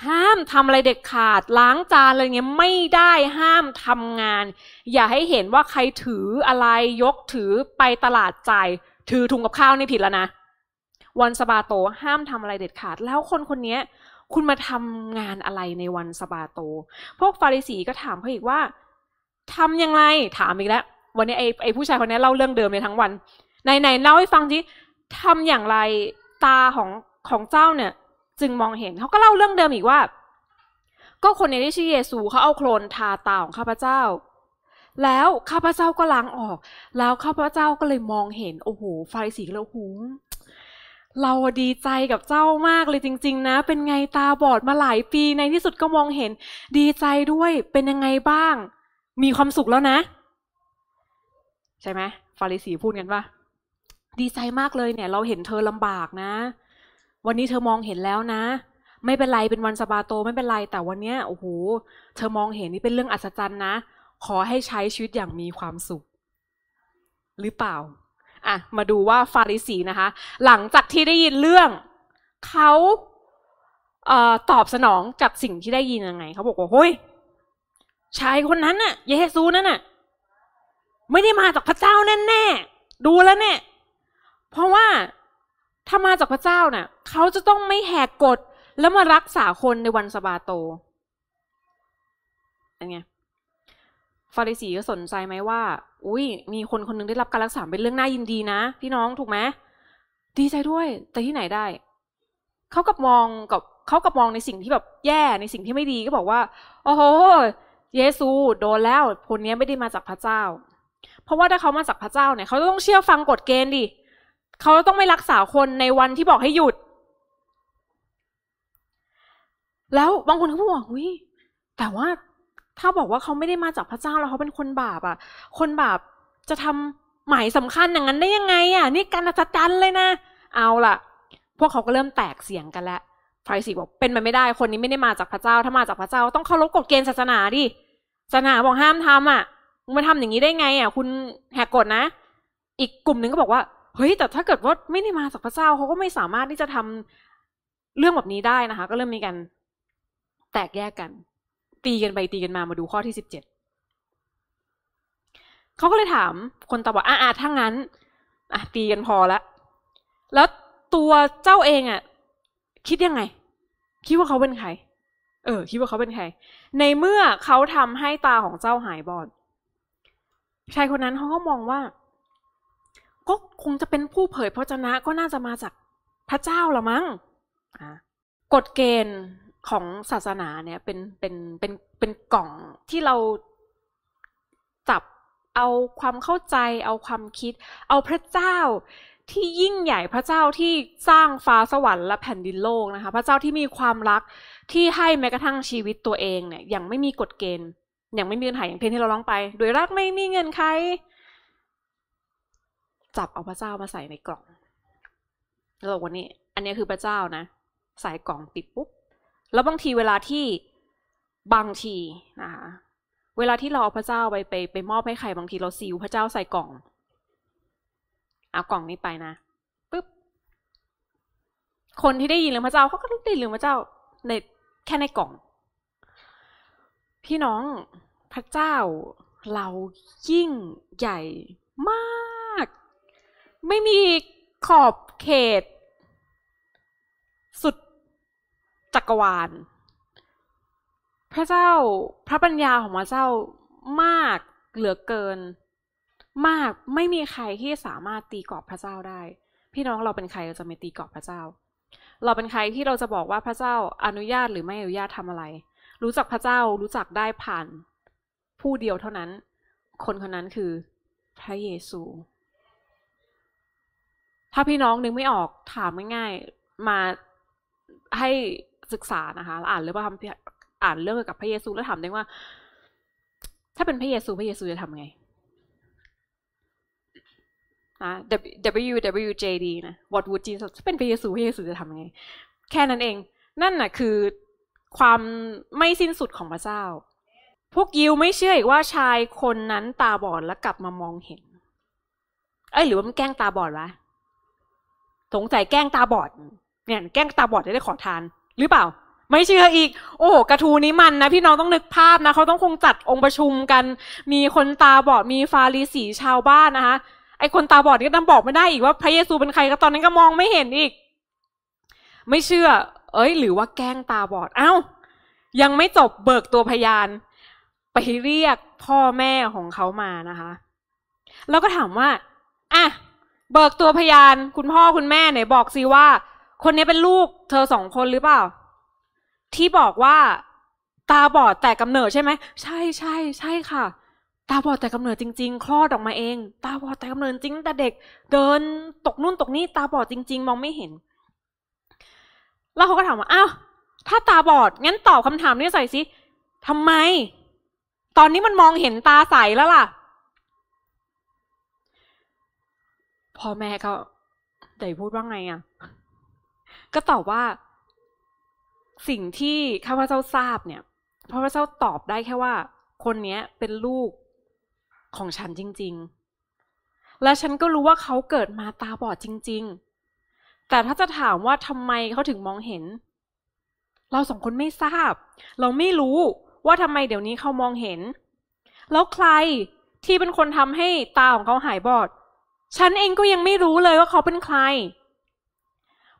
ห้ามทำอะไรเด็ดขาดล้างจานอะไรเงี้ยไม่ได้ห้ามทำงานอย่าให้เห็นว่าใครถืออะไรยกถือไปตลาดจ่ายถือถุงกับข้าวนี่ผิดแล้วนะวันสะบาโตห้ามทำอะไรเด็ดขาดแล้วคนคนนี้คุณมาทำงานอะไรในวันสะบาโตพวกฟาริสีก็ถามเขาอีกว่าทำยังไงถามอีกแล้ววันนี้ไอ้ไอ้ผู้ชายคนนี้เล่าเรื่องเดิมเลยทั้งวันไหนไหนเล่าให้ฟังสิทำอย่างไรตาของของเจ้าเนี่ยจึงมองเห็นเขาก็เล่าเรื่องเดิมอีกว่าก็คนในที่ชื่อเยซูเขาเอาโคลนทาตาของข้าพเจ้าแล้วข้าพเจ้าก็ล้างออกแล้วข้าพเจ้าก็เลยมองเห็นโอ้โหฟาริสีเราหูเราดีใจกับเจ้ามากเลยจริงๆนะเป็นไงตาบอดมาหลายปีในที่สุดก็มองเห็นดีใจด้วยเป็นยังไงบ้างมีความสุขแล้วนะใช่ไหมฟาริสีพูดกันว่าดีใจมากเลยเนี่ยเราเห็นเธอลำบากนะวันนี้เธอมองเห็นแล้วนะไม่เป็นไรเป็นวันสะบาโตไม่เป็นไรแต่วันเนี้ยโอ้โหเธอมองเห็นนี่เป็นเรื่องอัศจรรย์นะขอให้ใช้ชีวิตอย่างมีความสุขหรือเปล่าอ่ะมาดูว่าฟาริสีนะคะหลังจากที่ได้ยินเรื่องเขาเอ่อตอบสนองจากสิ่งที่ได้ยินยังไงเขาบอกว่าเฮ้ยชายคนนั้นน่ะเยซูนั่นน่ะไม่ได้มาจากพระเจ้าแน่ๆดูแล้วเนี่ยเพราะว่าถ้ามาจากพระเจ้าน่ะเขาจะต้องไม่แหกกฎแล้วมารักษาคนในวันสะบาโตเป็นไงฟาริสีก็สนใจไหมว่าอุ้ยมีคนคนนึงได้รับการรักษาเป็นเรื่องน่ายินดีนะพี่น้องถูกไหมดีใจด้วยแต่ที่ไหนได้เขากับมองกับเขากับมองในสิ่งที่แบบแย่ในสิ่งที่ไม่ดีก็บอกว่าโอ้โหเยซูโดนแล้วคนนี้ไม่ได้มาจากพระเจ้าเพราะว่าถ้าเขามาจากพระเจ้าเนี่ยเขาต้องเชื่อฟังกฎเกณฑ์ดิเขาต้องไม่รักษาคนในวันที่บอกให้หยุดแล้วบางคนเขาบอกอุ้ยแต่ว่าถ้าบอกว่าเขาไม่ได้มาจากพระเจ้าแล้วเขาเป็นคนบาปอ่ะคนบาปจะทำหมายสำคัญอย่างนั้นได้ยังไงอ่ะนี่การอัศจรรย์เลยนะเอาล่ะพวกเขาก็เริ่มแตกเสียงกันแล้วฟาริสีบอกเป็นไปไม่ได้คนนี้ไม่ได้มาจากพระเจ้าถ้ามาจากพระเจ้าต้องเคารพกฎเกณฑ์ศาสนาดิศาสนาบอกห้ามทำอ่ะมาทำอย่างนี้ได้ไงอ่ะคุณแหกกฎนะอีกกลุ่มหนึ่งก็บอกว่าเฮ้ยแต่ถ้าเกิดว่าไม่ได้มาจากพระเจ้าเขาก็ไม่สามารถที่จะทำเรื่องแบบนี้ได้นะคะก็เริ่มมีกันแตกแยกกันตีกันไปตีกันมามาดูข้อที่สิบเจ็ดเขาก็เลยถามคนตาบอดอ่ะอ่ะถ้างั้นอ่ะตีกันพอละแล้วตัวเจ้าเองอ่ะคิดยังไงคิดว่าเขาเป็นใครเออคิดว่าเขาเป็นใครในเมื่อเขาทำให้ตาของเจ้าหายบอดชายคนนั้นเขาก็มองว่าก็คงจะเป็นผู้เผยพระชนะก็น่าจะมาจากพระเจ้าละมั้งกฎเกณฑ์ของศาสนาเนี่ยเป็นเป็นเป็นเป็นกล่องที่เราจับเอาความเข้าใจเอาความคิดเอาพระเจ้าที่ยิ่งใหญ่พระเจ้าที่สร้างฟ้าสวรรค์และแผ่นดินโลกนะคะพระเจ้าที่มีความรักที่ให้แม้กระทั่งชีวิตตัวเองเนี่ยอย่างไม่มีกฎเกณฑ์อย่างไม่มีเงื่อนไขอย่างเพลงที่เราร้องไปโดยรักไม่มีเงื่อนไขจับเอาพระเจ้ามาใส่ในกล่องแล้วบอกว่านี่อันนี้คือพระเจ้านะใส่กล่องปิดปุ๊บแล้วบางทีเวลาที่บางทีนะคะเวลาที่เราเอาพระเจ้าไปไปไปมอบให้ใครบางทีเราซีลพระเจ้าใส่กล่องเอากล่องนี้ไปนะปุ๊บคนที่ได้ยินเรื่องพระเจ้าเขาก็ต้องได้ยินเรื่องพระเจ้าในแค่ในกล่องพี่น้องพระเจ้าเรายิ่งใหญ่มากไม่มีขอบเขตสุดจักรวาลพระเจ้าพระปัญญาของพระเจ้ามากเหลือเกินมากไม่มีใครที่สามารถตีกรอบพระเจ้าได้พี่น้องเราเป็นใครเราจะไม่ตีกรอบพระเจ้าเราเป็นใครที่เราจะบอกว่าพระเจ้าอนุญาตหรือไม่อนุญาตทำอะไรรู้จักพระเจ้ารู้จักได้ผ่านผู้เดียวเท่านั้นคนคนนั้นคือพระเยซูถ้าพี่น้องนึกไม่ออกถามง่ายๆมาให้ศึกษานะคะอ่านหรือว่าทำอ่านเรื่องเกี่ยวกับพระเยซูแล้วถามได้ว่าถ้าเป็นพระเยซูพระเยซูจะทำไงนะ ดับเบิลยู ดับเบิลยู เจ ดี นะ What would Jesus ถ้าเป็นพระเยซูพระเยซูจะทำไงแค่นั้นเองนั่นน่ะคือความไม่สิ้นสุดของพระเจ้าพวกยิวไม่เชื่ออีกว่าชายคนนั้นตาบอดและกลับมามองเห็น เอ้ยหรือว่ามันแกล้งตาบอดวะสงสัยแกล้งตาบอดเนี่ยแกล้งตาบอดจะได้ขอทานหรือเปล่าไม่เชื่ออีกโอ้กระทูนี้มันนะพี่น้องต้องนึกภาพนะเขาต้องคงจัดองค์ประชุมกันมีคนตาบอดมีฟาริสีชาวบ้านนะคะไอ้คนตาบอดนี่ก็ต้องบอกไม่ได้อีกว่าพระเยซูเป็นใครก็ตอนนั้นก็มองไม่เห็นอีกไม่เชื่อเอ้ยหรือว่าแกล้งตาบอดอ้าวยังไม่จบเบิกตัวพยานไปเรียกพ่อแม่ของเขามานะคะแล้วก็ถามว่าอ่ะเบิกตัวพยานคุณพ่อคุณแม่ไหนบอกสิว่าคนนี้เป็นลูกเธอสองคนหรือเปล่าที่บอกว่าตาบอดแต่กำเนิดใช่ไหมใช่ใช่ใช่ค่ะตาบอดแต่กำเนิดจริงๆคลอดออกมาเองตาบอดแต่กำเนิดจริงแต่เด็กเดินตกนู่นตกนี่ตาบอดจริงๆมองไม่เห็นแล้วเขาก็ถามว่าอ้าวถ้าตาบอดงั้นตอบคำถามนี้ใส่สิทำไมตอนนี้มันมองเห็นตาใสแล้วล่ะพ่อแม่เขาได้พูดว่าไงอ่ะก็ตอบว่าสิ่งที่ข้าพเจ้าทราบเนี่ยข้าพเจ้าตอบได้แค่ว่าคนนี้เป็นลูกของฉันจริงๆและฉันก็รู้ว่าเขาเกิดมาตาบอดจริงๆแต่ถ้าจะถามว่าทำไมเขาถึงมองเห็นเราสองคนไม่ทราบเราไม่รู้ว่าทำไมเดี๋ยวนี้เขามองเห็นแล้วใครที่เป็นคนทำให้ตาของเขาหายบอดฉันเองก็ยังไม่รู้เลยว่าเขาเป็นใคร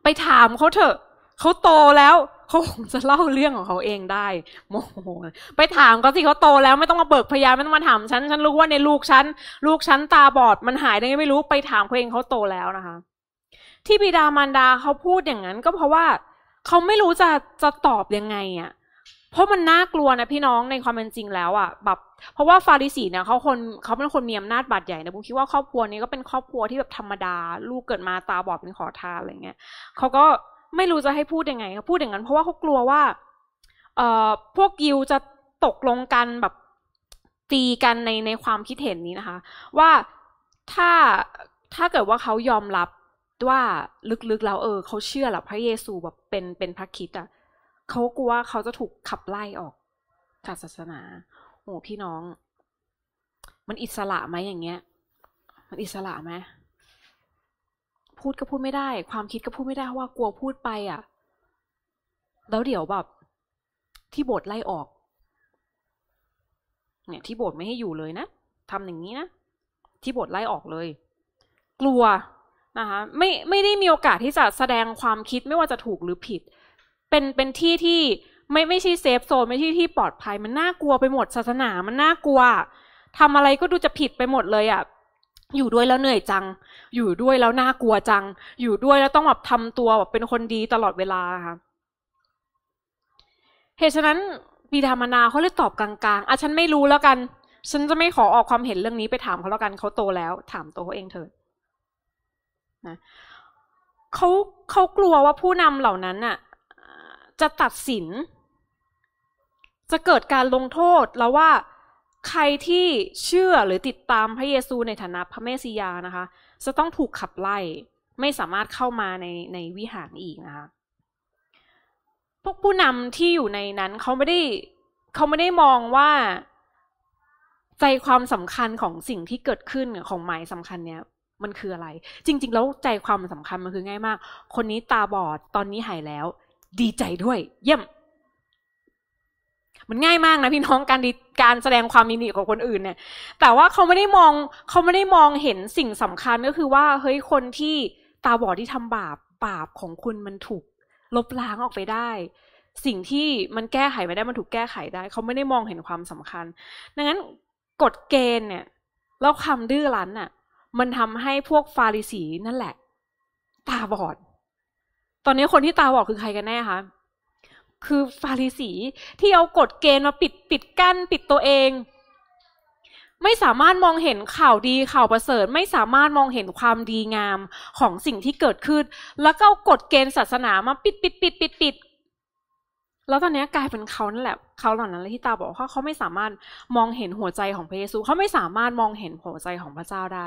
ไปถามเขาเถอะเขาโตแล้วเขาคงจะเล่าเรื่องของเขาเองได้โมโหไปถามเขาสิเขาโตแล้วไม่ต้องมาเบิกพยานไม่ต้องมาถามฉันฉันรู้ว่าในลูกฉันลูกฉันตาบอดมันหายได้ไงไม่รู้ไปถามเขาเองเขาโตแล้วนะคะที่บิดามารดาเขาพูดอย่างนั้นก็เพราะว่าเขาไม่รู้จะจะตอบยังไงอ่ะเพราะมันน่ากลัวนะพี่น้องในความเป็นจริงแล้วอ่ะแบบเพราะว่าฟาริสีเนี่ยเขาคนเขาเป็นคนมีอำนาจบาดใหญ่นะผมคิดว่าครอบครัวนี้ก็เป็นครอบครัวที่แบบธรรมดาลูกเกิดมาตาบอดเป็นขอทานอะไรเงี้ยเขาก็ไม่รู้จะให้พูดยังไงเขาพูดอย่างนั้นเพราะว่าเขากลัวว่าเอ่อพวกยิวจะตกลงกันแบบตีกันในในความคิดเห็นนี้นะคะว่าถ้าถ้าเกิดว่าเขายอมรับว่าลึกๆแล้วเออเขาเชื่อแหละพระเยซูแบบเป็นเป็นพระคริสต์อ่ะเขากลัวเขาจะถูกขับไล่ออกจากศาสนาโอ้พี่น้องมันอิสระไหมอย่างเงี้ยมันอิสระไหมพูดก็พูดไม่ได้ความคิดก็พูดไม่ได้เพราะว่ากลัวพูดไปอ่ะแล้วเดี๋ยวแบบที่โบสถ์ไล่ออกเนี่ยที่โบสถ์ไม่ให้อยู่เลยนะทำอย่างนี้นะที่โบสถ์ไล่ออกเลยกลัวนะคะไม่ไม่ได้มีโอกาสที่จะแสดงความคิดไม่ว่าจะถูกหรือผิดเป็นเป็นที่ที่ไม่ไม่ใช่เซฟโซนไม่ใช่ที่ปลอดภัยมันน่ากลัวไปหมดศาสนามันน่ากลัวทำอะไรก็ดูจะผิดไปหมดเลยอ่ะอยู่ด้วยแล้วเหนื่อยจังอยู่ด้วยแล้วน่ากลัวจังอยู่ด้วยแล้วต้องแบบทำตัวแบบเป็นคนดีตลอดเวลาค่ะเหตุฉะนั้นบิดามารดาเขาเลยตอบกลางๆอ่ะฉันไม่รู้แล้วกันฉันจะไม่ขอออกความเห็นเรื่องนี้ไปถามเขาแล้วกันเขาโตแล้วถามตัวเขาเองเถิดนะเขาเขากลัวว่าผู้นำเหล่านั้นน่ะจะตัดสินจะเกิดการลงโทษแล้วว่าใครที่เชื่อหรือติดตามพระเยซูในฐานะพระเมสสิยาห์นะคะจะต้องถูกขับไล่ไม่สามารถเข้ามาในในวิหารอีกนะคะพวกผู้นำที่อยู่ในนั้นเขาไม่ได้เขาไม่ได้มองว่าใจความสำคัญของสิ่งที่เกิดขึ้นของหมายสำคัญเนี้ยมันคืออะไรจริงๆแล้วใจความสำคัญมันคือง่ายมากคนนี้ตาบอดตอนนี้หายแล้วดีใจด้วยเยี่ยมมันง่ายมากนะพี่น้องการดีการแสดงความยินดีของคนอื่นเนี่ยแต่ว่าเขาไม่ได้มองเขาไม่ได้มองเห็นสิ่งสำคัญก็คือว่าเฮ้ยคนที่ตาบอดที่ทำบาปบาปของคุณมันถูกลบล้างออกไปได้สิ่งที่มันแก้ไขไม่ได้มันถูกแก้ไขได้เขาไม่ได้มองเห็นความสำคัญดังนั้นกฎเกณฑ์เนี่ยแล้วความดื้อรั้นน่ะมันทำให้พวกฟาริสีนั่นแหละตาบอดตอนนี้คนที่ตาบอดคือใครกันแน่คะคือฟาริสีที่เอากฎเกณฑ์มาปิดปิดกั้นปิดตัวเองไม่สามารถมองเห็นข่าวดีข่าวประเสริฐไม่สามารถมองเห็นความดีงามของสิ่งที่เกิดขึ้นแล้วก็เอากฎเกณฑ์ศาสนามาปิดปิดปิดปิดปิดแล้วตอนนี้กลายเป็นเขานั่นแหละเขาเหล่านั้นเลยที่ตาบอกว่าเขาไม่สามารถมองเห็นหัวใจของพระเยซูเขาไม่สามารถมองเห็นหัวใจของพระเจ้าได้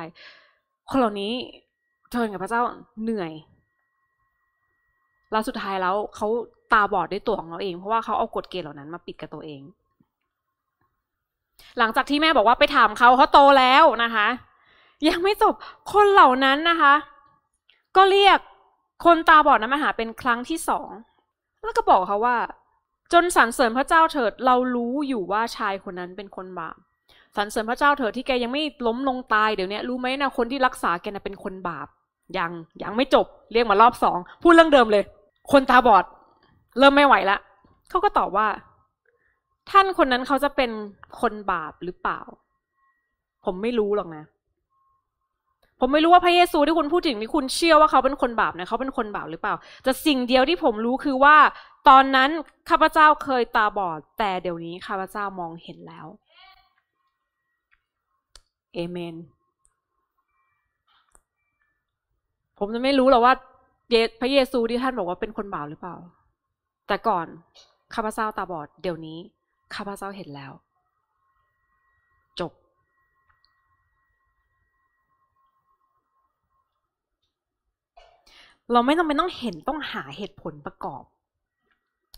คนเหล่านี้เทินกับพระเจ้าเหนื่อยแล้วสุดท้ายแล้วเขาตาบอดด้วยตัวของเราเองเพราะว่าเขาเอากฎเกณฑ์เหล่านั้นมาปิดกับตัวเองหลังจากที่แม่บอกว่าไปถามเขาเขาโตแล้วนะคะ ยังไม่จบคนเหล่านั้นนะคะก็เรียกคนตาบอดนั้นมาหาเป็นครั้งที่สองแล้วก็บอกเขาว่าจนสรรเสริญพระเจ้าเถิดเรารู้อยู่ว่าชายคนนั้นเป็นคนบาปสรรเสริญพระเจ้าเถิดที่แกยังไม่ล้มลงตายเดี๋ยวนี้รู้ไหมนะคนที่รักษาแกน่ะเป็นคนบาปยังยังไม่จบเรียกมารอบสองพูดเรื่องเดิมเลยคนตาบอดเริ่มไม่ไหวละเขาก็ตอบว่าท่านคนนั้นเขาจะเป็นคนบาปหรือเปล่าผมไม่รู้หรอกนะผมไม่รู้ว่าพระเยซูที่คุณพูดถึงที่คุณเชื่อว่าเขาเป็นคนบาปนะเขาเป็นคนบาปหรือเปล่าแต่สิ่งเดียวที่ผมรู้คือว่าตอนนั้นข้าพเจ้าเคยตาบอดแต่เดี๋ยวนี้ข้าพเจ้ามองเห็นแล้วเอเมนผมจะไม่รู้หรอกว่าพระเยซูที่ท่านบอกว่าเป็นคนบาปหรือเปล่าแต่ก่อนข้าพเจ้าตาบอดเดี๋ยวนี้ข้าพเจ้าเห็นแล้วจบเราไม่จำเป็นต้องเห็นต้องหาเหตุผลประกอบ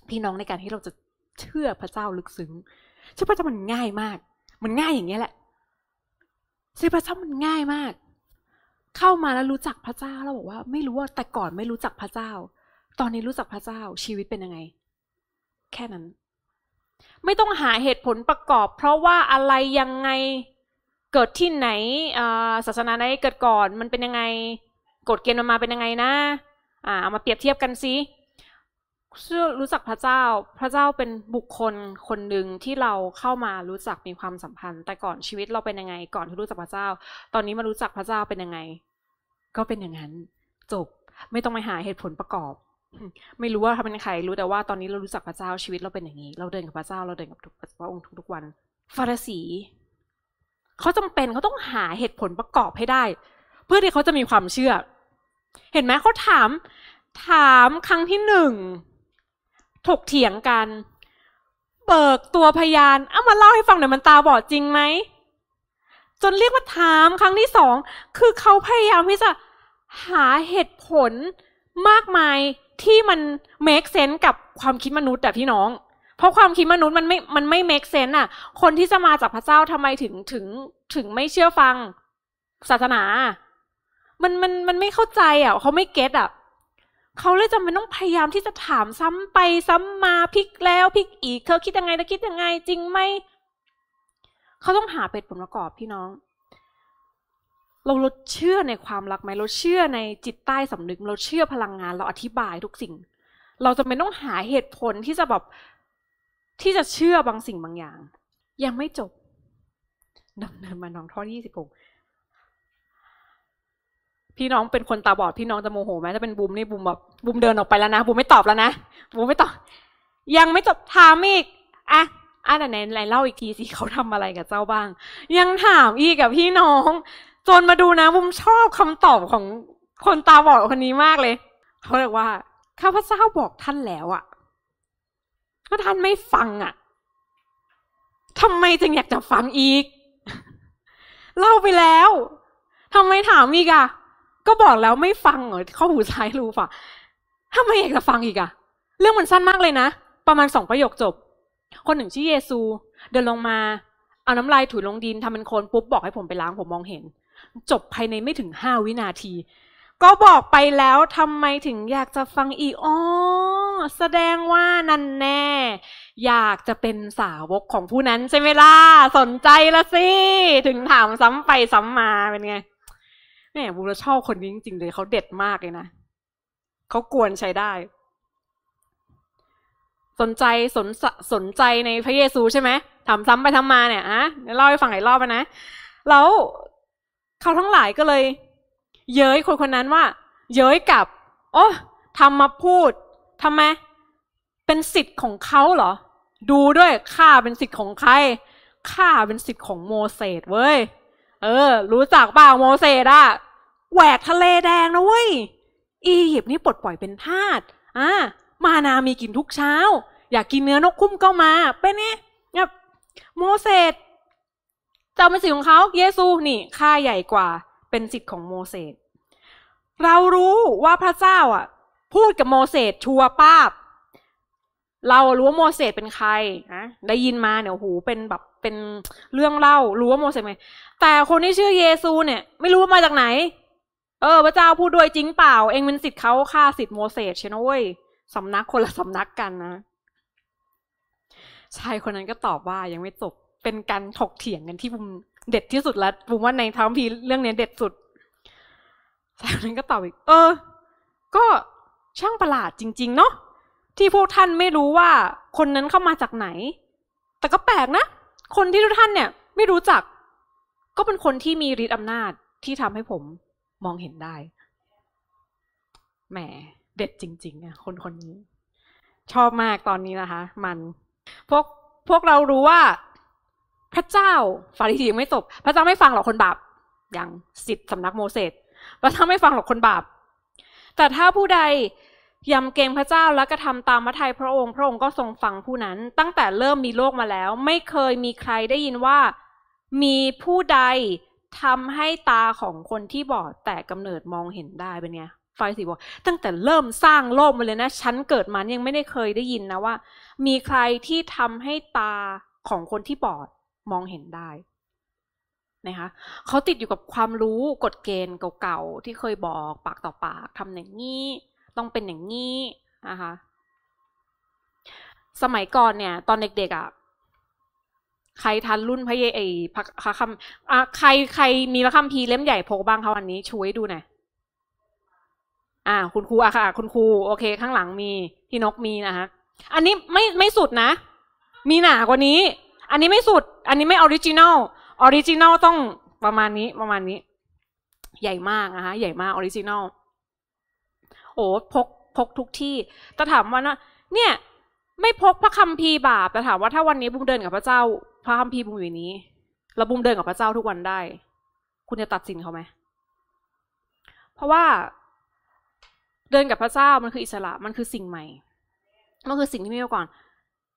พี่น้องในการที่เราจะเชื่อพระเจ้าลึกซึ้งเชื่อพระเจ้ามันง่ายมากมันง่ายอย่างนี้แหละเชื่อพระเจ้ามันง่ายมากเข้ามาแล้วรู้จักพระเจ้าแล้วบอกว่าไม่รู้ว่าแต่ก่อนไม่รู้จักพระเจ้าตอนนี้รู้จักพระเจ้าชีวิตเป็นยังไงแค่นั้นไม่ต้องหาเหตุผลประกอบเพราะว่าอะไรยังไงเกิดที่ไหนศาสนาไหนเกิดก่อนมันเป็นยังไงกฎเกณฑ์มันมาเป็นยังไงนะอ่าเอามาเปรียบเทียบกันสิรู้จักพระเจ้าพระเจ้าเป็นบุคคลคนหนึ่งที่เราเข้ามารู้จักมีความสัมพันธ์แต่ก่อนชีวิตเราเป็นยังไงก่อนที่รู้จักพระเจ้าตอนนี้มารู้จักพระเจ้าเป็นยังไงก็เป็นอย่างนั้นจบไม่ต้องไปหาเหตุผลประกอบไม่รู้ว่าทำเป็นใครรู้แต่ว่าตอนนี้เรารู้จักพระเจ้าชีวิตเราเป็นอย่างนี้เราเดินกับพระเจ้าเราเดินกับพระองค์ทุกวันฟาริสีเขาจำเป็นเขาต้องหาเหตุผลประกอบให้ได้เพื่อที่เขาจะมีความเชื่อเห็นไหมเขาถามถามครั้งที่หนึ่งถกเถียงกันเบิกตัวพยานเอามาเล่าให้ฟังหน่อยมันตาบอดจริงไหมจนเรียกว่าถามครั้งที่สองคือเขาพยายามที่จะหาเหตุผลมากมายที่มัน make sense กับความคิดมนุษย์แต่พี่น้องเพราะความคิดมนุษย์มันไม่มันไม่ make sense น่ะคนที่จะมาจากพระเจ้าทำไมถึงถึงถึงไม่เชื่อฟังศาสนามันมันมันไม่เข้าใจอ่ะเขาไม่เก็ตอ่ะเขาเลยจำเป็นต้องพยายามที่จะถามซ้ำไปซ้ำมาพลิกแล้วพลิกอีกเธอคิดยังไงเธอคิดยังไงจริงไหมเขาต้องหาเป็นผลประกอบพี่น้องเราลดเชื่อในความรักไหมเราเชื่อในจิตใต้สำนึกเราเชื่อพลังงานเราอธิบายทุกสิ่งเราจำเป็นต้องหาเหตุผลที่จะแบบที่จะเชื่อบางสิ่งบางอย่างยังไม่จบดำเนินมาน้องท่อที่ยี่สิบหกพี่น้องเป็นคนตาบอดพี่น้องจะโมโหไหมถ้าเป็นบูมนี่บูมแบบบูมเดินออกไปแล้วนะบูมไม่ตอบแล้วนะบูมไม่ตอบยังไม่จบถามอีกอ่ะอ่ะไหนไหนเล่าอีกทีสิเขาทำอะไรกับเจ้าบ้างยังถามอีกกับพี่น้องจนมาดูนะบูมชอบคำตอบของคนตาบอดคนนี้มากเลยเขาบอกว่าข้าพเจ้าบอกท่านแล้วอ่ะก็ท่านไม่ฟังอ่ะทำไมจึงอยากจะฟังอีกเล่าไปแล้วทำไมถามอีกอ่ะก็บอกแล้วไม่ฟังเหรอข้อหูซ้ายรู้ป่ะทำไมอยากจะฟังอีกอะเรื่องมันสั้นมากเลยนะประมาณสองประโยคจบคนหนึ่งชื่อเยซูเดินลงมาเอาน้ำลายถูลงดินทำเป็นโคลนปุ๊บบอกให้ผมไปล้างผมมองเห็นจบภายในไม่ถึงห้าวินาทีก็บอกไปแล้วทำไมถึงอยากจะฟังอีกอ๋อแสดงว่านั่นแน่อยากจะเป็นสาวกของผู้นั้นใช่ไหมล่ะสนใจละสิถึงถามซ้ำไปซ้ำมาเป็นไงแม่บูรชอบคนนี้จริงๆเลยเขาเด็ดมากเลยนะเขากวนใช้ได้สนใจสนสนใจในพระเยซูใช่ไหมถามซ้ำไปทำมาเนี่ยอะเล่าให้ฟังหลายรอบไปนะแล้วเขาทั้งหลายก็เลยเย้ยคนคนนั้นว่าเย้ยกับโอ้ทำมาพูดทำไมเป็นสิทธิ์ของเขาเหรอดูด้วยข้าเป็นสิทธิ์ของใครข้าเป็นสิทธิ์ของโมเสสเว้ยเออรู้จักเปล่าโมเสสอะแหวกทะเลแดงนะเว้ยอียิปต์นี่ปลดปล่อยเป็นทาสอ่ะมานามีกินทุกเช้าอยากกินเนื้อนกคุ้มก็มาเป็นไงเนี่ยโมเสสเจ้าเป็นสิทธิ์ของเขาเยซูนี่ข้าใหญ่กว่าเป็นสิทธิ์ของโมเสสเรารู้ว่าพระเจ้าอ่ะพูดกับโมเสสชัวป้าบ เรารู้ว่าโมเสสเป็นใครนะได้ยินมาเนี่ยหูเป็นแบบเป็นเรื่องเล่ารู้ว่าโมเสสไงแต่คนที่ชื่อเยซูเนี่ยไม่รู้ว่ามาจากไหนเออพระเจ้าพูดด้วยจริงเปล่าเองเป็นสิทธิ์เขาฆ่าสิทธิ์โมเสสใช่ไหมเว้ยสำนักคนละสำนักกันนะชายคนนั้นก็ตอบว่ายังไม่จบเป็นการถกเถียงกันที่บุมเด็ดที่สุดแล้วบุมว่าในท้าวพีเรื่องนี้เด็ดสุดชายคนนั้นก็ตอบอีกเออก็ช่างประหลาดจริงๆเนาะที่พวกท่านไม่รู้ว่าคนนั้นเข้ามาจากไหนแต่ก็แปลกนะคนที่ทุกท่านเนี่ยไม่รู้จักก็เป็นคนที่มีฤทธิ์อำนาจที่ทำให้ผมมองเห็นได้แหมเด็ดจริงๆนะคนคนนี้ชอบมากตอนนี้นะคะมันพวกพวกเรารู้ว่าพระเจ้าฟาริสียังไม่จบพระเจ้าไม่ฟังหรอกคนบาปอย่างสิทธิ์สำนักโมเสสพระเจ้าไม่ฟังหรอกคนบาปแต่ถ้าผู้ใดยำเกรงพระเจ้าและกระทำตามพระทัยพระองค์พระองค์ก็ทรงฟังผู้นั้นตั้งแต่เริ่มมีโลกมาแล้วไม่เคยมีใครได้ยินว่ามีผู้ใดทำให้ตาของคนที่บอดแต่กำเนิดมองเห็นได้เป็นไงฟาริสีบอกตั้งแต่เริ่มสร้างโลกมาเลยนะฉันเกิดมายังไม่ได้เคยได้ยินนะว่ามีใครที่ทำให้ตาของคนที่บอดมองเห็นได้นะคะเขาติดอยู่กับความรู้กฎเกณฑ์เก่าๆที่เคยบอกปากต่อปากทำอย่างนี้ต้องเป็นอย่างนี้นะคะสมัยก่อนเนี่ยตอนเด็กๆอ่ะใครทันรุ่นพระเยไอพระคำใครใครมีพระคัมภีร์เล่มใหญ่พกบ้างคะวันนี้ช่วยดูหน่อยอ่าคุณครูอ่ะค่ะคุณครูโอเคข้างหลังมีพี่นกมีนะคะอันนี้ไม่ไม่สุดนะมีหนากว่านี้อันนี้ไม่สุดอันนี้ไม่ออริจินัลออริจินัลต้องประมาณนี้ประมาณนี้ใหญ่มากนะคะใหญ่มากออริจินัลโอ้พกพกทุกที่แต่ถามว่านะเนี่ยไม่พกพระคัมภีร์บาปแต่ถามว่าถ้าวันนี้บุ้มเดินกับพระเจ้าพระคัมภีร์บุ้มอยู่นี้แล้วบุ้มเดินกับพระเจ้าทุกวันได้คุณจะตัดสินเขาไหมเพราะว่าเดินกับพระเจ้ามันคืออิสระมันคือสิ่งใหม่มันคือสิ่งที่ไม่มีมาก่อน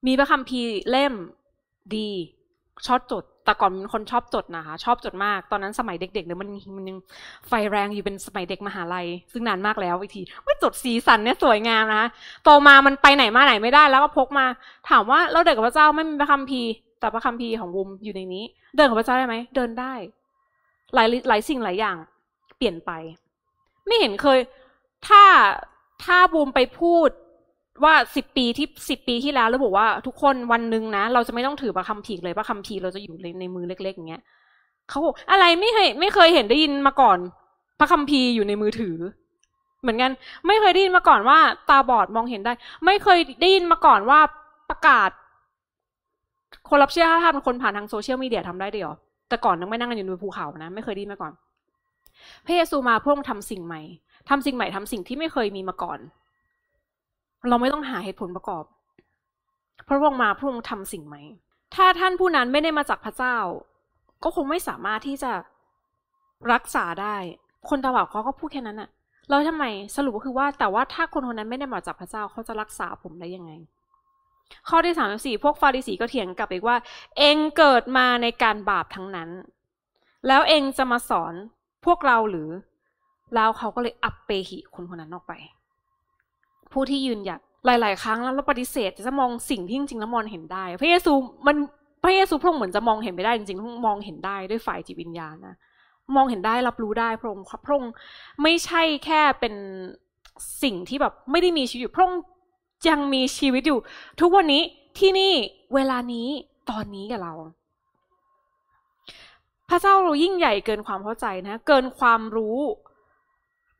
มีพระคัมภีร์เล่มดีชอบจดแต่ก่อนเป็นคนชอบจดนะคะชอบจดมากตอนนั้นสมัยเด็กๆเนี่ยมันมันยังไฟแรงอยู่เป็นสมัยเด็กมหาลัยซึ่งนานมากแล้วอีกทีว่าจดสีสันเนี่ยสวยงามนะคะโตมามันไปไหนมาไหนไม่ได้แล้วก็พกมาถามว่าเราเดินกับพระเจ้าไม่มีพระคัมภีร์แต่พระคัมภีร์ของบุ้มอยู่ในนี้เดินกับพระเจ้าได้ไหมเดินได้หลายหลายสิ่งหลายอย่างเปลี่ยนไปไม่เห็นเคยถ้าถ้าบูมไปพูดว่าสิบปีที่สิบปีที่แล้วแล้วบอกว่าทุกคนวันหนึ่งนะเราจะไม่ต้องถือพระคัมภีร์เลยพระคัมภีร์เราจะอยู่ในมือเล็กๆอย่างเงี้ยเขาบอกอะไรไม่เคยไม่เคยเห็นได้ยินมาก่อนพระคัมภีร์อยู่ในมือถือเหมือนกันไม่เคยได้ยินมาก่อนว่าตาบอดมองเห็นได้ไม่เคยได้ยินมาก่อนว่าประกาศคนรับเชื่อถ้าเป็นคนผ่านทางโซเชียลมีเดียทำได้ดีหรอแต่ก่อนนั่งไม่นั่งกันอยู่บนภูเขานะไม่เคยได้ยินมาก่อนพระเยซูมาพระองค์ทำสิ่งใหม่ทำสิ่งใหม่ทำสิ่งที่ไม่เคยมีมาก่อนเราไม่ต้องหาเหตุผลประกอบพระองค์มาพระองค์ทำสิ่งใหม่ถ้าท่านผู้นั้นไม่ได้มาจากพระเจ้าก็คงไม่สามารถที่จะรักษาได้คนตาบอดเขาก็พูดแค่นั้นน่ะเราทำไมสรุปก็คือว่าแต่ว่าถ้าคนคนนั้นไม่ได้มาจากพระเจ้าเขาจะรักษาผมได้ยังไงข้อที่สามสิบสี่พวกฟาริสีก็เถียงกลับอีกว่าเองเกิดมาในการบาปทั้งนั้นแล้วเองจะมาสอนพวกเราหรือแล้วเขาก็เลยอัปเปหิคนคนนั้นออกไปผู้ที่ยืนหยัดหลายๆครั้งแล้วเราปฏิเสธจะมองสิ่งที่จริงๆแล้วมองเห็นได้พระเยซูมันพระเยซูพระองค์เหมือนจะมองเห็นไม่ได้จริงๆมองเห็นได้ด้วยฝ่ายจิตวิญญาณนะมองเห็นได้รับรู้ได้พระองค์พระองค์ไม่ใช่แค่เป็นสิ่งที่แบบไม่ได้มีชีวิตอยู่พระองค์ยังมีชีวิตอยู่ทุกวันนี้ที่นี่เวลานี้ตอนนี้กับเราพระเจ้าเรายิ่งใหญ่เกินความเข้าใจนะเกินความรู้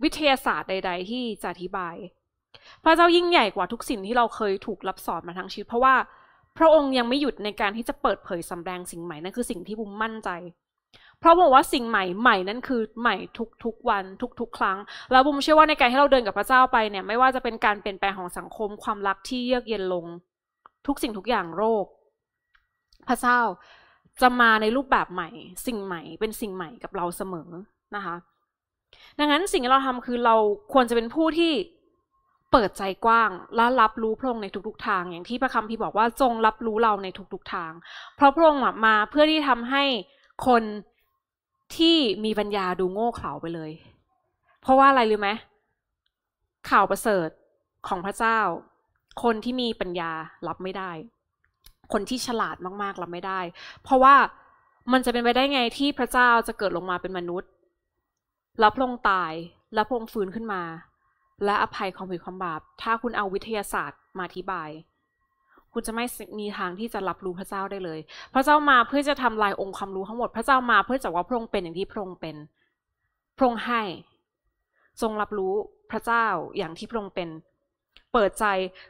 วิทยาศาสตร์ใดๆที่จะอธิบายพระเจ้ายิ่งใหญ่กว่าทุกสิ่งที่เราเคยถูกรับสอนมาทั้งชีวิตเพราะว่าพระองค์ยังไม่หยุดในการที่จะเปิดเผยสำแดงสิ่งใหม่นั่นคือสิ่งที่บุ้มมั่นใจเพราะบอกว่าสิ่งใหม่ใหม่นั้นคือใหม่ทุกๆวันทุกๆครั้งแล้วบุ้มเชื่อว่าในการที่เราเดินกับพระเจ้าไปเนี่ยไม่ว่าจะเป็นการเปลี่ยนแปลงของสังคมความรักที่เยือกเย็นลงทุกสิ่งทุกอย่างโรคพระเจ้าจะมาในรูปแบบใหม่สิ่งใหม่เป็นสิ่งใหม่กับเราเสมอนะคะดังนั้นสิ่งที่เราทำคือเราควรจะเป็นผู้ที่เปิดใจกว้างและรับรู้พระองค์ในทุกๆทางอย่างที่พระคัมภีร์บอกว่าจงรับรู้เราในทุกๆทางเพราะพระองค์มาเพื่อที่ทำให้คนที่มีปัญญาดูโง่เขลาไปเลยเพราะว่าอะไรรู้ไหมข่าวประเสริฐของพระเจ้า คนที่มีปัญญารับไม่ได้คนที่ฉลาดมากๆรับไม่ได้เพราะว่ามันจะเป็นไปได้ไงที่พระเจ้าจะเกิดลงมาเป็นมนุษย์รับลงตายรับลงฟื้นขึ้นมาและอภัยความผิดความบาปถ้าคุณเอาวิทยาศาสตร์มาอธิบายคุณจะไม่มีทางที่จะรับรู้พระเจ้าได้เลยพระเจ้ามาเพื่อจะทำลายองค์ความรู้ทั้งหมดพระเจ้ามาเพื่อจะว่าพระองค์เป็นอย่างที่พระองค์เป็นพระองค์ให้ทรงรับรู้พระเจ้าอย่างที่พระองค์เป็นเปิดใจ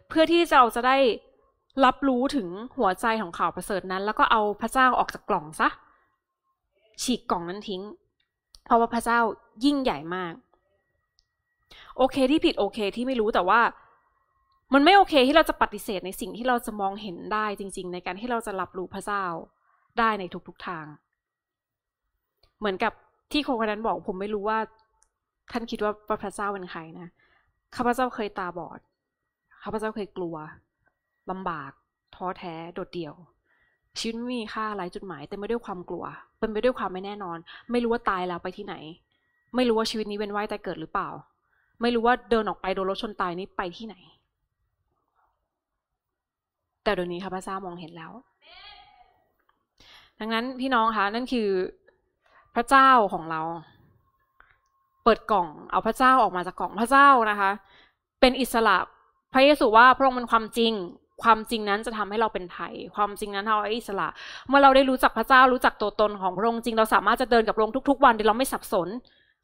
เพื่อที่เราจะได้รับรู้ถึงหัวใจของข่าวประเสริฐนั้นแล้วก็เอาพระเจ้าออกจากกล่องซะฉีกกล่องนั้นทิ้งเพราะว่าพระเจ้ายิ่งใหญ่มากโอเคที่ผิดโอเคที่ไม่รู้แต่ว่ามันไม่โอเคที่เราจะปฏิเสธในสิ่งที่เราจะมองเห็นได้จริงๆในการที่เราจะรับรู้พระเจ้าได้ในทุกๆทางเหมือนกับที่คนคนนั้นบอกผมไม่รู้ว่าท่านคิดว่าพระเจ้าเป็นใครนะข้าพเจ้าเคยตาบอดข้าพเจ้าเคยกลัวลำบากท้อแท้โดดเดี่ยวชีวิตไม่มีค่าไร้จุดหมายเต็มไปด้วยความกลัวเป็นไปด้วยความไม่แน่นอนไม่รู้ว่าตายแล้วไปที่ไหนไม่รู้ว่าชีวิตนี้เป็นว่ายแต่เกิดหรือเปล่าไม่รู้ว่าเดินออกไปโดนรถชนตายนี้ไปที่ไหนแต่เดี๋ยวนี้ค่ะพระเจ้ามองเห็นแล้วดังนั้นพี่น้องคะนั่นคือพระเจ้าของเราเปิดกล่องเอาพระเจ้าออกมาจากกล่องพระเจ้านะคะเป็นอิสระพระเยซูว่าพระองค์เป็นความจริงความจริงนั้นจะทำให้เราเป็นไทยความจริงนั้นเราอิสระเมื่อเราได้รู้จักพระเจ้ารู้จักตัวตนของพระองค์จริงเราสามารถจะเดินกับพระองค์ทุกๆวันโดยเราไม่สับสน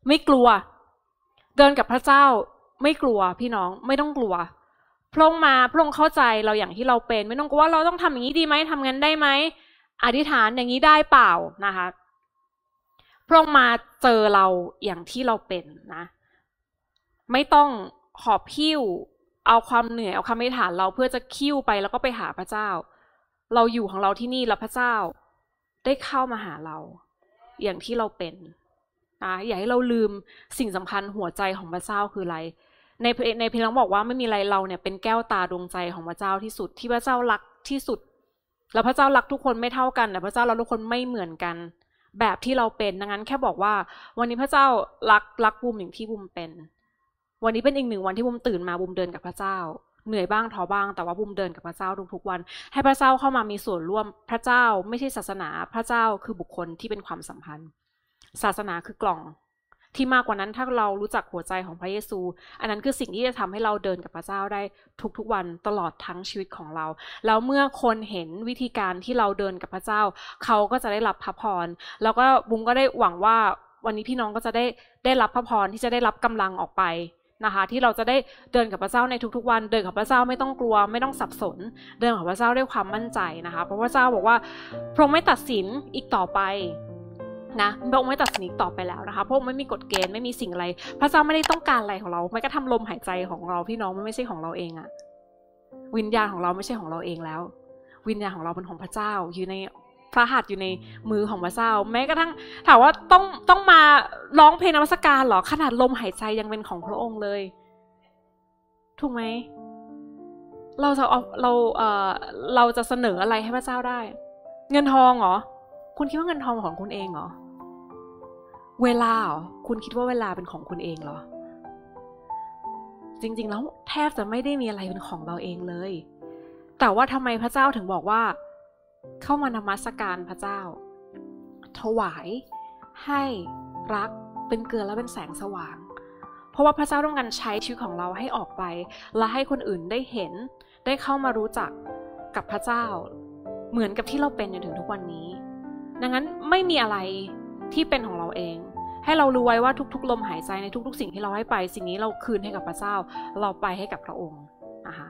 ไม่กลัวเดินกับพระเจ้าไม่กลัวพี่น้องไม่ต้องกลัวพระองค์มาพระองค์เข้าใจเราอย่างที่เราเป็นไม่ต้องกลัวว่าเราต้องทำอย่างนี้ดีไหมทำงั้นได้ไหมอธิษฐานอย่างนี้ได้เปล่านะคะพระองค์มาเจอเราอย่างที่เราเป็นนะไม่ต้องขอบพิ้วเอาความเหนื่อยเอาคำอธิษฐานเราเพื่อจะคิ้วไปแล้วก็ไปหาพระเจ้าเราอยู่ของเราที่นี่แล้วพระเจ้าได้เข้ามาหาเราอย่างที่เราเป็นนะอย่าให้เราลืมสิ่งสำคัญหัวใจของพระเจ้าคืออะไรในในเพลงบอกว่าไม่มีอะไรเราเนี่ยเป็นแก้วตาดวงใจของพระเจ้าที่สุดที่พระเจ้ารักที่สุดแล้วพระเจ้ารักทุกคนไม่เท่ากันแต่พระเจ้าเราทุกคนไม่เหมือนกันแบบที่เราเป็นดังนั้นแค่บอกว่าวันนี้พระเจ้ารักรักบุมอย่างที่บุมเป็นวันนี้เป็นอีกหนึ่งวันที่บุมตื่นมาบุมเดินกับพระเจ้าเหนื่อยบ้างท้อบ้างแต่ว่าบุมเดินกับพระเจ้าทุกๆวันให้พระเจ้าเข้ามามีส่วนร่วมพระเจ้าไม่ใช่ศาสนาพระเจ้าคือบุคคลที่เป็นความสัมพันธ์ศาสนาคือกล่องที่มากกว่านั้นถ้าเรารู้จักหัวใจของพระเยซูอันนั้นคือสิ่งที่จะทำให้เราเดินกับพระเจ้าได้ทุกๆวันตลอดทั้งชีวิตของเราแล้วเมื่อคนเห็นวิธีการที่เราเดินกับพระเจ้าเขาก็จะได้รับพระพรแล้วก็บุมก็ได้หวังว่าวันนี้พี่น้องก็จะได้ได้รับพระพรที่จะได้รับกำลังออกไปนะคะที่เราจะได้เดินกับพระเจ้าในทุกๆวันเดินกับพระเจ้าไม่ต้องกลัวไม่ต้องสับสนเดินกับพระเจ้าด้วยความมั่นใจนะคะเพราะพระเจ้าบอกว่าพระองค์ไม่ตัดสินอีกต่อไปนะพระองค์ไม่ตัดสินอีกต่อไปแล้วนะคะเพราะไม่มีกฎเกณฑ์ไม่มีสิ่งอะไรพระเจ้าไม่ได้ต้องการอะไรของเราไม่กระทั่งลมหายใจของเราพี่น้องมันไม่ใช่ของเราเองอะวิญญาณของเราไม่ใช่ของเราเองแล้ววิญญาณของเราเป็นของพระเจ้าอยู่ในพระหัตถ์อยู่ในมือของพระเจ้าแม้กระทั่งถามว่าต้องต้องมาร้องเพลงนมัสการหรอขนาดลมหายใจยังเป็นของพระองค์เลยถูกไหมเราจะเอาเราเอ่อเราจะเสนออะไรให้พระเจ้าได้เงินทองเหรอคุณคิดว่าเงินทองของคุณเองเหรอเวลาเหรอคุณคิดว่าเวลาเป็นของคุณเองเหรอจริงๆแล้วแทบจะไม่ได้มีอะไรเป็นของเราเองเลยแต่ว่าทำไมพระเจ้าถึงบอกว่าเข้ามานมัสการพระเจ้าถวายให้รักเป็นเกลือและเป็นแสงสว่างเพราะว่าพระเจ้าต้องการใช้ชีวิตของเราให้ออกไปและให้คนอื่นได้เห็นได้เข้ามารู้จักกับพระเจ้าเหมือนกับที่เราเป็นจนถึงทุกวันนี้ดังนั้นไม่มีอะไรที่เป็นของเราเองให้เรารู้ไว้ว่าทุกๆลมหายใจในทุกๆสิ่งที่เราให้ไปสิ่งนี้เราคืนให้กับพระเจ้าเราไปให้กับพระองค์นะคะ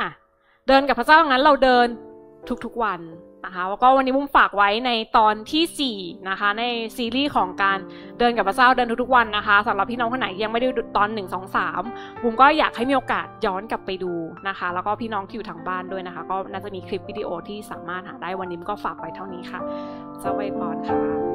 อ่ะเดินกับพระเจ้างั้นเราเดินทุกๆวันนะคะแล้วก็วันนี้บุ้มฝากไว้ในตอนที่สี่นะคะในซีรีส์ของการเดินกับพระเจ้าเดินทุกๆวันนะคะสำหรับพี่น้องคนไหนยังไม่ได้ดูตอนหนึ่ง สอง สามบุ้มก็อยากให้มีโอกาสย้อนกลับไปดูนะคะแล้วก็พี่น้องที่อยู่ทางบ้านด้วยนะคะก็น่าจะมีคลิปวิดีโอที่สามารถหาได้วันนี้ก็ฝากไว้เท่านี้ค่ะจะไว้พรค่ะ